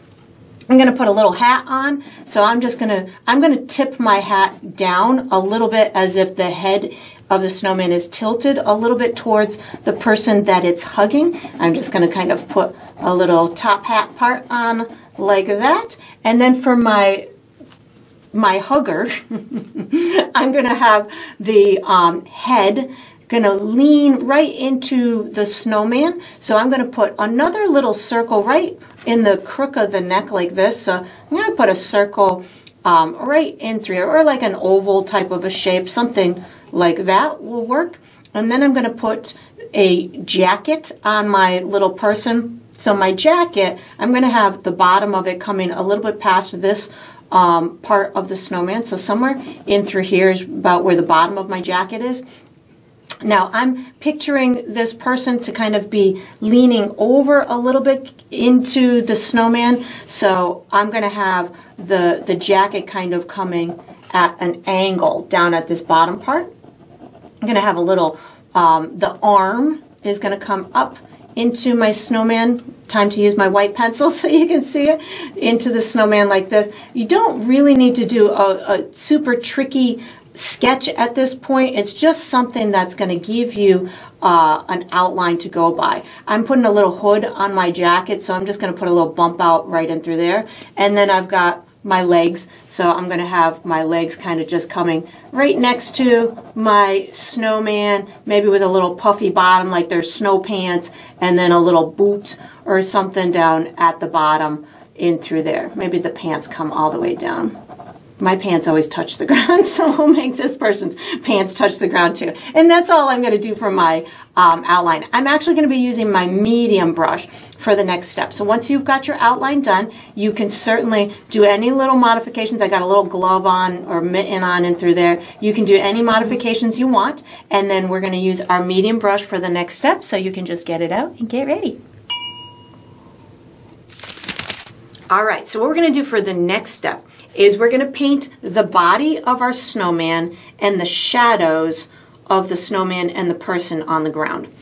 I'm going to put a little hat on, so I'm going to tip my hat down a little bit as if the head of the snowman is tilted a little bit towards the person that it's hugging. I'm just going to kind of put a little top hat part on like that. And then for my hugger, I'm going to have the head going to lean right into the snowman. So I'm going to put another little circle right in the crook of the neck like this. So I'm going to put a circle right in through here, or like an oval type of a shape, something like that will work. And then I'm going to put a jacket on my little person. So my jacket, I'm going to have the bottom of it coming a little bit past this part of the snowman. So somewhere in through here is about where the bottom of my jacket is. Now I'm picturing this person to kind of be leaning over a little bit into the snowman. So I'm going to have the jacket kind of coming at an angle down at this bottom part. I'm going to have a little, the arm is going to come up into my snowman. Time to use my white pencil so you can see it, into the snowman like this. You don't really need to do a super tricky sketch at this point. It's just something that's going to give you an outline to go by. I'm putting a little hood on my jacket, so I'm just going to put a little bump out right in through there. And then I've got my legs, so I'm going to have my legs kind of just coming right next to my snowman, maybe with a little puffy bottom like there's snow pants, and then a little boot or something down at the bottom in through there. Maybe the pants come all the way down. My pants always touch the ground, so we'll make this person's pants touch the ground too. And that's all I'm going to do for my outline. I'm actually going to be using my medium brush for the next step. So once you've got your outline done, you can certainly do any little modifications. I got a little glove on or mitten on in through there. You can do any modifications you want, and then we're going to use our medium brush for the next step, so you can just get it out and get ready. All right, so what we're going to do for the next step is we're going to paint the body of our snowman and the shadows of the snowman and the person on the ground.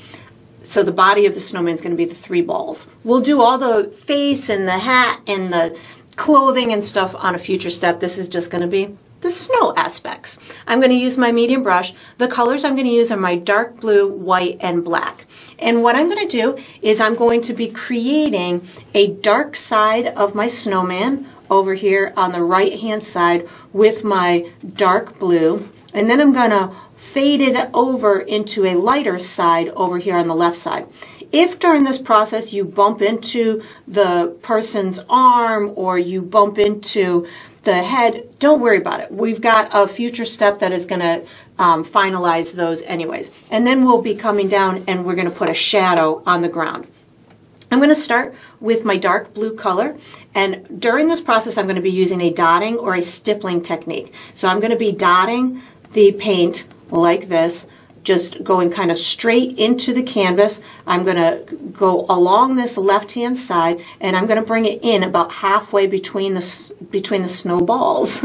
So the body of the snowman is going to be the three balls. We'll do all the face and the hat and the clothing and stuff on a future step. This is just going to be the snow aspects. I'm going to use my medium brush. The colors I'm going to use are my dark blue, white, and black. And what I'm going to do is I'm going to be creating a dark side of my snowman over here on the right hand side with my dark blue, and then I'm going to fade it over into a lighter side over here on the left side. If during this process you bump into the person's arm or you bump into the head, don't worry about it. We've got a future step that is going to finalize those anyways. And then we'll be coming down and we're going to put a shadow on the ground. I'm going to start with my dark blue color, and during this process I'm going to be using a dotting or a stippling technique. So I'm going to be dotting the paint like this, just going kind of straight into the canvas. I'm going to go along this left hand side and I'm going to bring it in about halfway between the snowballs.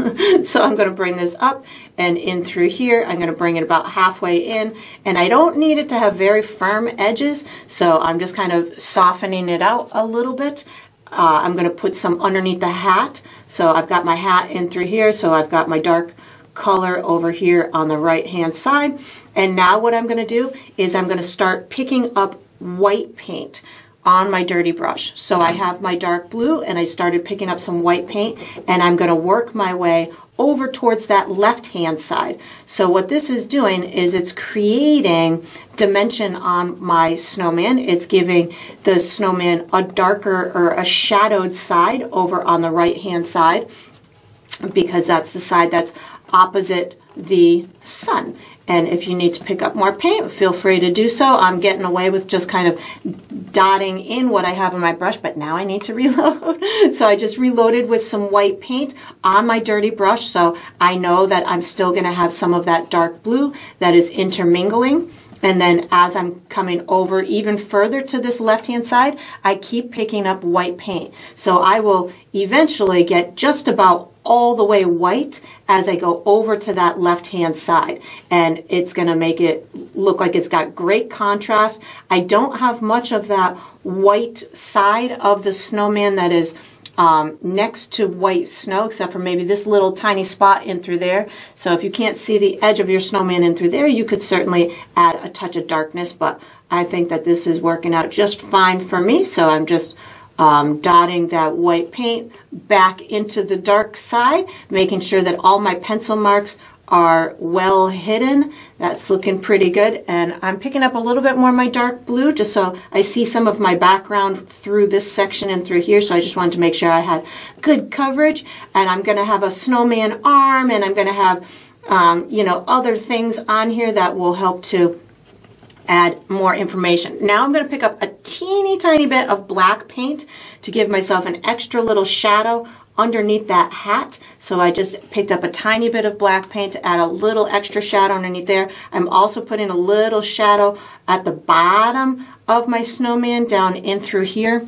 So I'm going to bring this up and in through here. I'm going to bring it about halfway in, and I don't need it to have very firm edges, so I'm just kind of softening it out a little bit. I'm going to put some underneath the hat. So I've got my hat in through here, so I've got my dark color over here on the right hand side. And now what I'm going to do is I'm going to start picking up white paint on my dirty brush. So I have my dark blue and I started picking up some white paint, and I'm going to work my way over towards that left hand side. So what this is doing is it's creating dimension on my snowman. It's giving the snowman a darker or a shadowed side over on the right hand side, because that's the side that's opposite the sun. And if you need to pick up more paint, feel free to do so. I'm getting away with just kind of dotting in what I have in my brush, but now I need to reload. So I just reloaded with some white paint on my dirty brush, so I know that I'm still going to have some of that dark blue that is intermingling. And then as I'm coming over even further to this left-hand side, I keep picking up white paint. So I will eventually get just about all the way white as I go over to that left-hand side. And it's going to make it look like it's got great contrast. I don't have much of that white side of the snowman that is next to white snow, except for maybe this little tiny spot in through there. So if you can't see the edge of your snowman in through there, you could certainly add a touch of darkness, but I think that this is working out just fine for me. So I'm just dotting that white paint back into the dark side, making sure that all my pencil marks are well hidden. That's looking pretty good. And I'm picking up a little bit more of my dark blue just so I see some of my background through this section and through here. So I just wanted to make sure I had good coverage. And I'm going to have a snowman arm, and I'm going to have, you know, other things on here that will help to add more information. Now I'm going to pick up a teeny tiny bit of black paint to give myself an extra little shadow underneath that hat. So I just picked up a tiny bit of black paint to add a little extra shadow underneath there. I'm also putting a little shadow at the bottom of my snowman down in through here,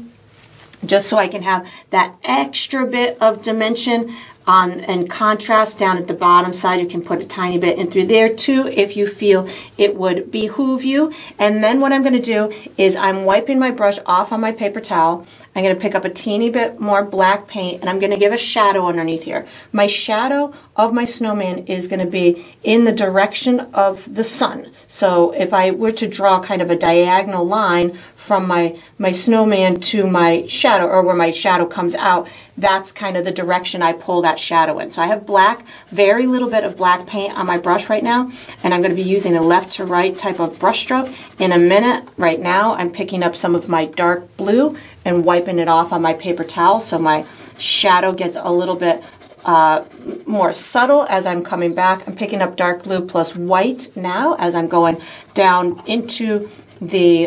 just so I can have that extra bit of dimension on and contrast down at the bottom side. You can put a tiny bit in through there too if you feel it would behoove you. And then what I'm going to do is I'm wiping my brush off on my paper towel. I'm going to pick up a teeny bit more black paint, and I'm going to give a shadow underneath here. My shadow of my snowman is going to be in the direction of the sun. So if I were to draw kind of a diagonal line from my snowman to my shadow, or where my shadow comes out, that's kind of the direction I pull that shadow in. So I have black, very little bit of black paint on my brush right now, and I'm going to be using a left to right type of brush stroke in a minute. Right now I'm picking up some of my dark blue and wiping it off on my paper towel so my shadow gets a little bit more subtle as I'm coming back. I'm picking up dark blue plus white now as I'm going down into the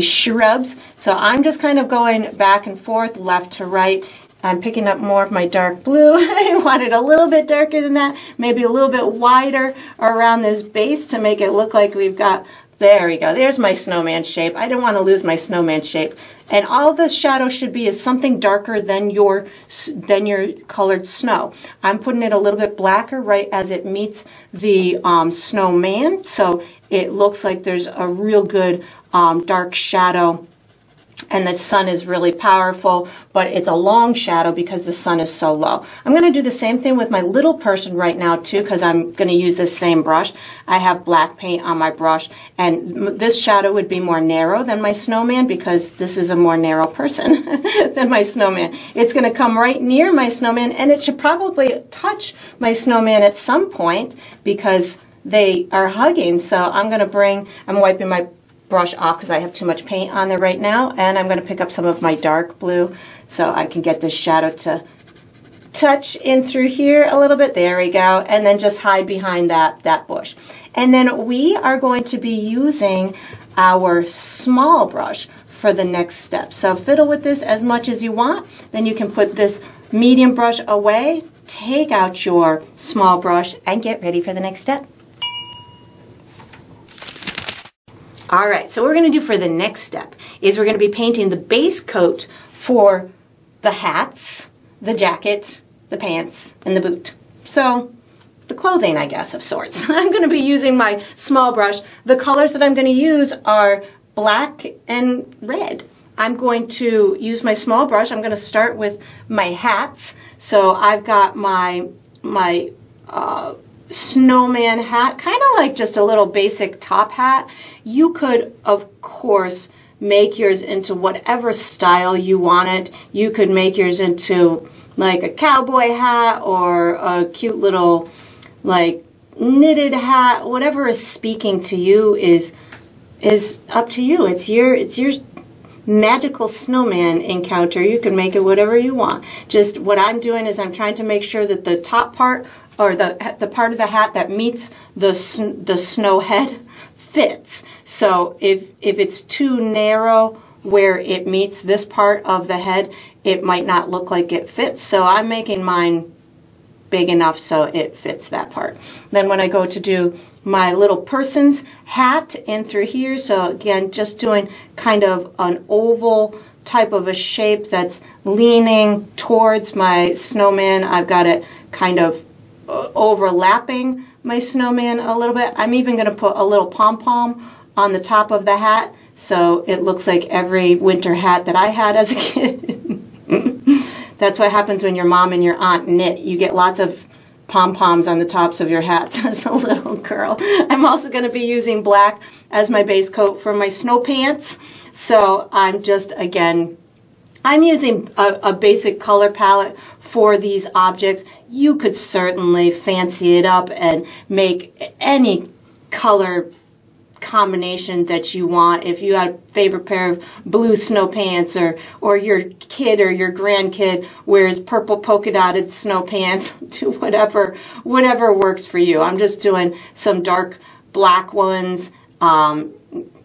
shrubs. So I'm just kind of going back and forth, left to right. I'm picking up more of my dark blue. I want it a little bit darker than that, maybe a little bit wider around this base to make it look like we've got, there we go, there's my snowman shape. I didn't want to lose my snowman shape. And all the shadow should be is something darker than your colored snow. I'm putting it a little bit blacker right as it meets the snowman, so it looks like there's a real good dark shadow, and the sun is really powerful, but it's a long shadow because the sun is so low. I'm going to do the same thing with my little person right now too, because I'm going to use this same brush. I have black paint on my brush, and this shadow would be more narrow than my snowman because this is a more narrow person than my snowman. It's going to come right near my snowman, and it should probably touch my snowman at some point because they are hugging. So I'm wiping my brush off because I have too much paint on there right now, and I'm going to pick up some of my dark blue so I can get this shadow to touch in through here a little bit. There we go. And then just hide behind that bush. And then we are going to be using our small brush for the next step. So fiddle with this as much as you want. Then you can put this medium brush away, take out your small brush, and get ready for the next step. All right, so what we're going to do for the next step is we're going to be painting the base coat for the hats, the jacket, the pants, and the boot. So the clothing, I guess, of sorts. I'm going to be using my small brush. The colors that I'm going to use are black and red. I'm going to use my small brush. I'm going to start with my hats. So I've got my snowman hat, kind of like just a little basic top hat. You could, of course, make yours into whatever style you want it. You could make yours into like a cowboy hat or a cute little like knitted hat. Whatever is speaking to you is up to you. It's your magical snowman encounter. You can make it whatever you want. Just what I'm doing is I'm trying to make sure that the top part, or the part of the hat that meets the snow head, fits. So if it's too narrow where it meets this part of the head, it might not look like it fits. So I'm making mine big enough so it fits that part. Then when I go to do my little person's hat in through here, so again, just doing kind of an oval type of a shape that's leaning towards my snowman. I've got it kind of overlapping my snowman a little bit. I'm even going to put a little pom-pom on the top of the hat so it looks like every winter hat that I had as a kid. That's what happens when your mom and your aunt knit. You get lots of pom-poms on the tops of your hats as a little girl. I'm also going to be using black as my base coat for my snow pants. So I'm just, again, I'm using a basic color palette for these objects. You could certainly fancy it up and make any color combination that you want. If you had a favorite pair of blue snow pants, or your kid or your grandkid wears purple polka dotted snow pants, do whatever works for you. I'm just doing some dark black ones. Of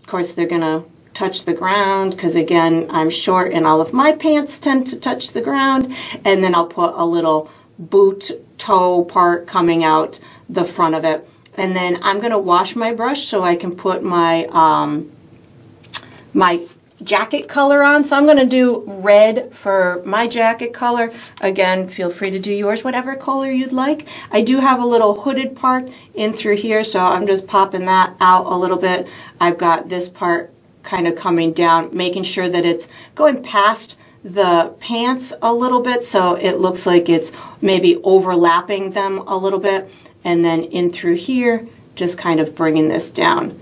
course, they're gonna touch the ground because, again, I'm short and all of my pants tend to touch the ground. And then I'll put a little boot toe part coming out the front of it. And then I'm going to wash my brush so I can put my my jacket color on. So I'm going to do red for my jacket color. Again, feel free to do yours, whatever color you'd like. I do have a little hooded part in through here, so I'm just popping that out a little bit. I've got this part kind of coming down, making sure that it's going past the pants a little bit so it looks like it's maybe overlapping them a little bit. And then in through here, just kind of bringing this down.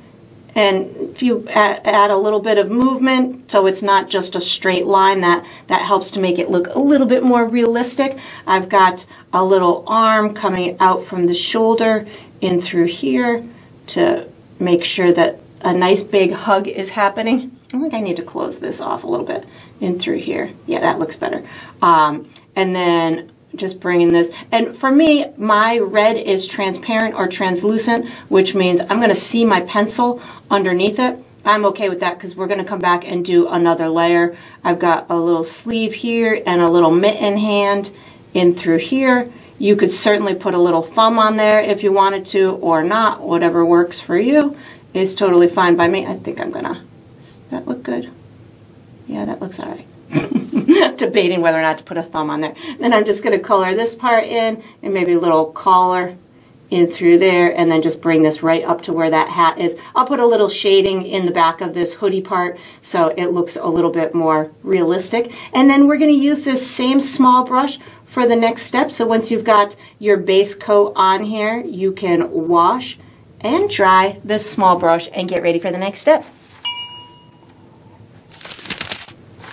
And if you add a little bit of movement, so it's not just a straight line, that helps to make it look a little bit more realistic. I've got a little arm coming out from the shoulder in through here to make sure that a nice big hug is happening. I think I need to close this off a little bit in through here. Yeah, that looks better. And then just bringing this, and for me, my red is transparent or translucent, which means I'm going to see my pencil underneath it. I'm okay with that because we're going to come back and do another layer. I've got a little sleeve here and a little mitten hand in through here. You could certainly put a little thumb on there if you wanted to, or not. Whatever works for you is totally fine by me. I think I'm gonna, does that look good? Yeah, that looks all right. Debating whether or not to put a thumb on there. Then I'm just going to color this part in, and maybe a little collar in through there, and then just bring this right up to where that hat is. I'll put a little shading in the back of this hoodie part so it looks a little bit more realistic. And then we're going to use this same small brush for the next step. So once you've got your base coat on here, you can wash and dry this small brush and get ready for the next step.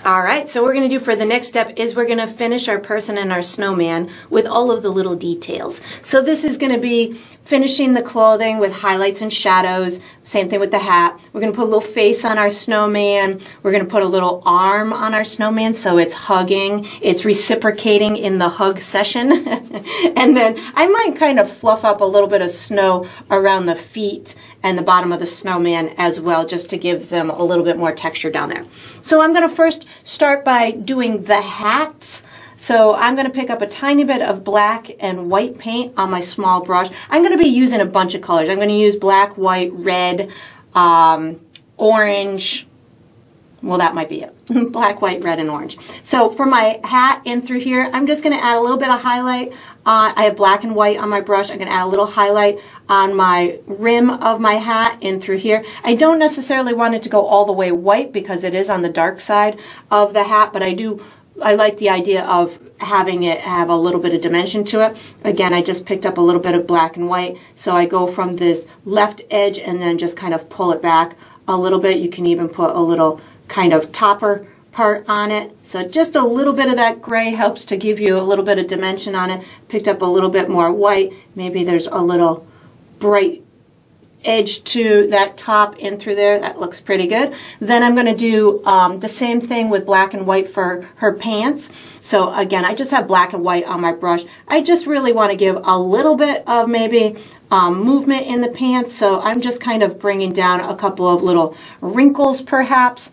All right, so what we're going to do for the next step is we're going to finish our person and our snowman with all of the little details. So this is going to be finishing the clothing with highlights and shadows, same thing with the hat. We're going to put a little face on our snowman. We're going to put a little arm on our snowman so it's hugging, it's reciprocating in the hug session. And then I might kind of fluff up a little bit of snow around the feet and the bottom of the snowman as well, just to give them a little bit more texture down there. So I'm going to first start by doing the hats. So I'm going to pick up a tiny bit of black and white paint on my small brush. I'm going to be using a bunch of colors. I'm going to use black, white, red, orange. Well, that might be it. Black, white, red, and orange. So for my hat in through here, I'm just going to add a little bit of highlight. I have black and white on my brush. I'm going to add a little highlight on my rim of my hat in through here. I don't necessarily want it to go all the way white because it is on the dark side of the hat, but I like the idea of having it have a little bit of dimension to it. Again, I just picked up a little bit of black and white, so I go from this left edge and then just kind of pull it back a little bit. You can even put a little kind of topper part on it. So just a little bit of that gray helps to give you a little bit of dimension on it. Picked up a little bit more white. Maybe there's a little bright edge to that top in through there. That looks pretty good. Then I'm going to do the same thing with black and white for her pants. So again, I just have black and white on my brush. I just really want to give a little bit of maybe movement in the pants. So I'm just kind of bringing down a couple of little wrinkles perhaps.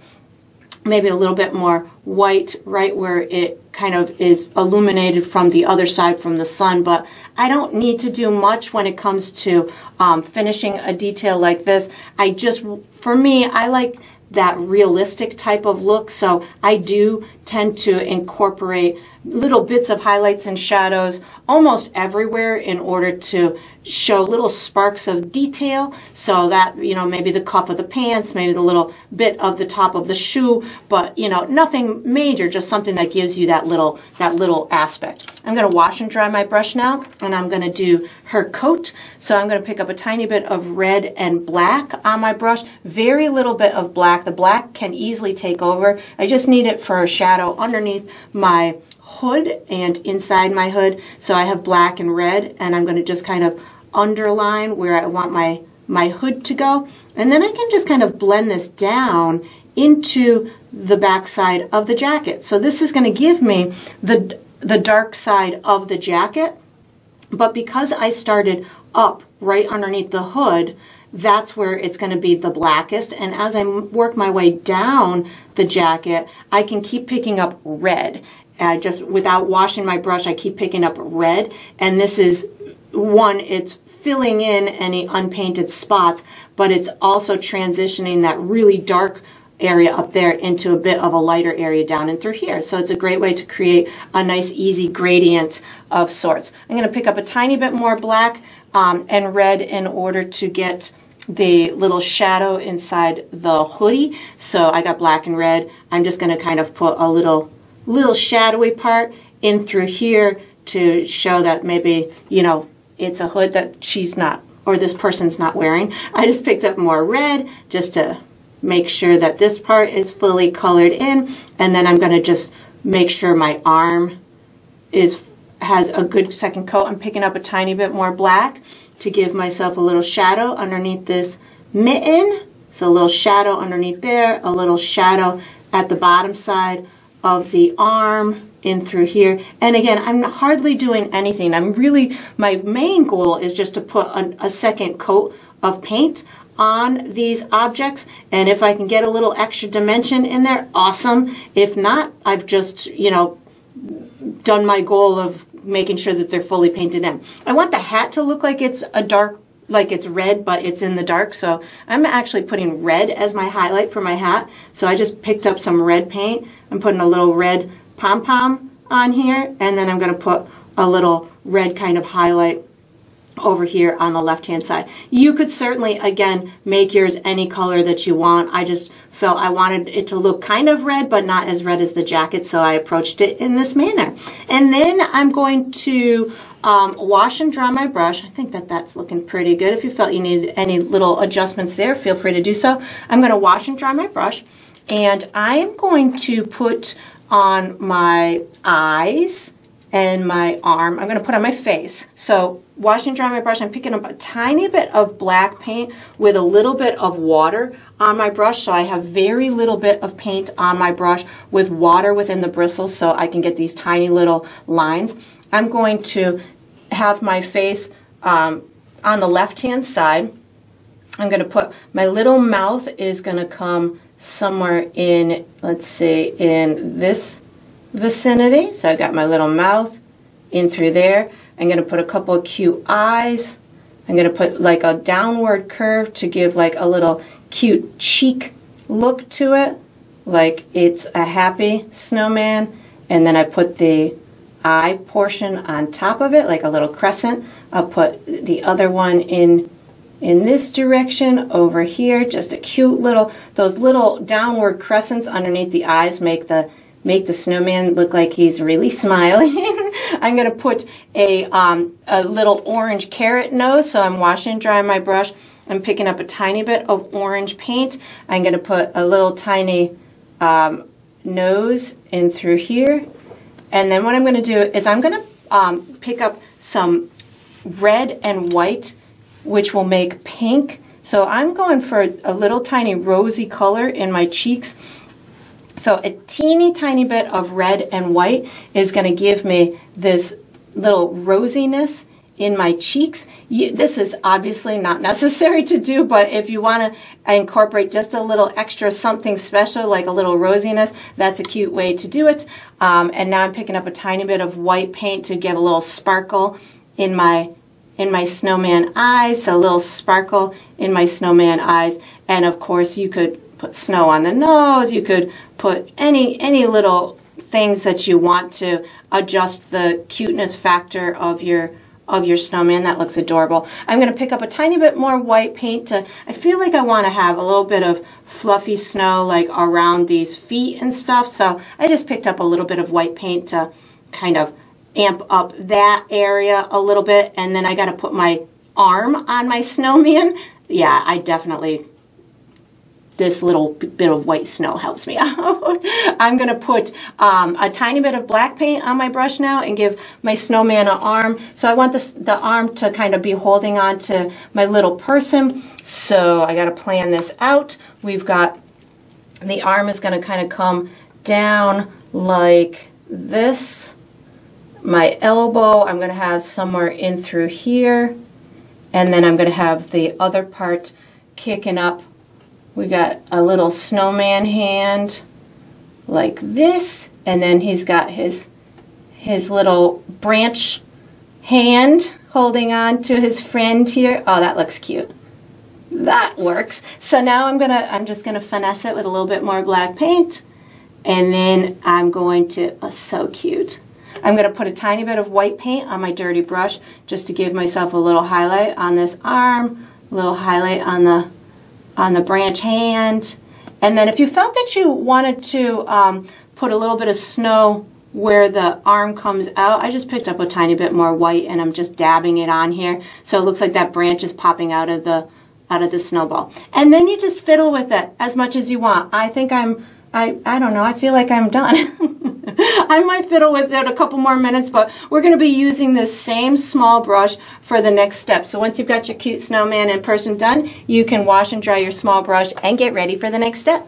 Maybe a little bit more white right where it kind of is illuminated from the other side from the sun, but I don't need to do much when it comes to finishing a detail like this. I just, for me, I like that realistic type of look, so I do tend to incorporate little bits of highlights and shadows almost everywhere in order to show little sparks of detail. So that, you know, maybe the cuff of the pants, maybe the little bit of the top of the shoe, but, you know, nothing major, just something that gives you that little aspect. I'm going to wash and dry my brush now, and I'm going to do her coat. So I'm going to pick up a tiny bit of red and black on my brush, very little bit of black. The black can easily take over. I just need it for a shadow shadow underneath my hood and inside my hood. So I have black and red, and I'm going to just kind of underline where I want my hood to go. And then I can just kind of blend this down into the back side of the jacket. So this is going to give me the dark side of the jacket. But because I started up right underneath the hood, that's where it's going to be the blackest. And as I work my way down the jacket, I can keep picking up red. Just without washing my brush, I keep picking up red. And this is one, it's filling in any unpainted spots, but it's also transitioning that really dark area up there into a bit of a lighter area down and through here. So it's a great way to create a nice easy gradient of sorts. I'm going to pick up a tiny bit more black and red in order to get the little shadow inside the hoodie. So I got black and red. I'm just going to kind of put a little shadowy part in through here to show that maybe, you know, it's a hood that she's not, or this person's not wearing. I just picked up more red just to make sure that this part is fully colored in, and then I'm going to just make sure my arm has a good second coat. I'm picking up a tiny bit more black to give myself a little shadow underneath this mitten. So a little shadow underneath there, a little shadow at the bottom side of the arm in through here. And again, I'm hardly doing anything. My main goal is just to put a second coat of paint on these objects, and if I can get a little extra dimension in there, awesome. If not, I've just, you know, done my goal of making sure that they're fully painted in. I want the hat to look like it's a dark, like it's red, but it's in the dark, so I'm actually putting red as my highlight for my hat. So I just picked up some red paint. I'm putting a little red pom-pom on here, and then I'm going to put a little red kind of highlight over here on the left-hand side. You could certainly, again, make yours any color that you want. I just felt I wanted it to look kind of red, but not as red as the jacket, so I approached it in this manner. And then I'm going to wash and dry my brush. I think that that's looking pretty good. If you felt you needed any little adjustments there, feel free to do so. I'm going to wash and dry my brush, and I am going to put on my eyes and my arm. I'm going to put on my face. So wash and dry my brush. I'm picking up a tiny bit of black paint with a little bit of water on my brush. So I have very little bit of paint on my brush with water within the bristles, so I can get these tiny little lines. I'm going to have my face on the left-hand side. I'm going to put my little mouth is going to come somewhere in, let's see, in this vicinity. So I got my little mouth in through there. I'm going to put a couple of cute eyes. I'm going to put like a downward curve to give like a little cute cheek look to it, like it's a happy snowman. And then I put the eye portion on top of it, like a little crescent. I'll put the other one in this direction over here, just a cute little, those little downward crescents underneath the eyes make the snowman look like he's really smiling. I'm going to put a little orange carrot nose, so I'm washing and drying my brush. I'm picking up a tiny bit of orange paint. I'm going to put a little tiny nose in through here. And then what I'm going to do is I'm going to pick up some red and white, which will make pink. So I'm going for a little tiny rosy color in my cheeks. So a teeny tiny bit of red and white is going to give me this little rosiness in my cheeks. This is obviously not necessary to do, but if you want to incorporate just a little extra something special, like a little rosiness, that's a cute way to do it. And now I'm picking up a tiny bit of white paint to give a little sparkle in my snowman eyes. So a little sparkle in my snowman eyes. And of course you could put snow on the nose, you could put any little things that you want to adjust the cuteness factor of your snowman. That looks adorable. I'm going to pick up a tiny bit more white paint to, I feel like I want to have a little bit of fluffy snow like around these feet and stuff, so I just picked up a little bit of white paint to kind of amp up that area a little bit. And then I got to put my arm on my snowman. Yeah, I definitely this little bit of white snow helps me out. I'm going to put a tiny bit of black paint on my brush now and give my snowman an arm. So I want the arm to kind of be holding on to my little person. So I got to plan this out. We've got the arm is going to kind of come down like this. My elbow, I'm going to have somewhere in through here. And then I'm going to have the other part kicking up. We got a little snowman hand like this, and then he's got his little branch hand holding on to his friend here. Oh, that looks cute. That works. So now I'm just gonna finesse it with a little bit more black paint, and then I'm going to, oh, so cute. I'm gonna put a tiny bit of white paint on my dirty brush just to give myself a little highlight on this arm, a little highlight on the branch hand. And then if you felt that you wanted to put a little bit of snow where the arm comes out, I just picked up a tiny bit more white and I'm just dabbing it on here. So it looks like that branch is popping out of the snowball. And then you just fiddle with it as much as you want. I think I don't know, I feel like I'm done. I might fiddle with it a couple more minutes, but we're going to be using this same small brush for the next step. So once you've got your cute snowman and person done, you can wash and dry your small brush and get ready for the next step.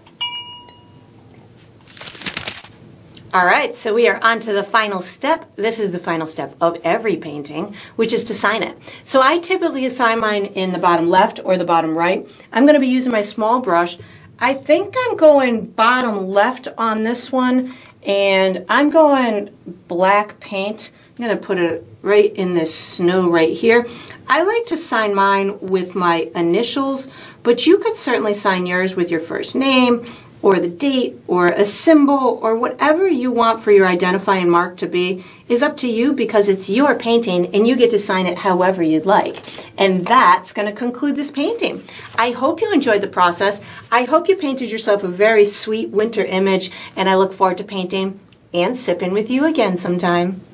All right, so we are on to the final step. This is the final step of every painting, which is to sign it. So I typically assign mine in the bottom left or the bottom right. I'm going to be using my small brush. I think I'm going bottom left on this one, and I'm going black paint. I'm going to put it right in this snow right here. I like to sign mine with my initials, but you could certainly sign yours with your first name or the date or a symbol or whatever you want for your identifying mark to be is up to you, because it's your painting and you get to sign it however you'd like. And that's going to conclude this painting. I hope you enjoyed the process. I hope you painted yourself a very sweet winter image, and I look forward to painting and sipping with you again sometime.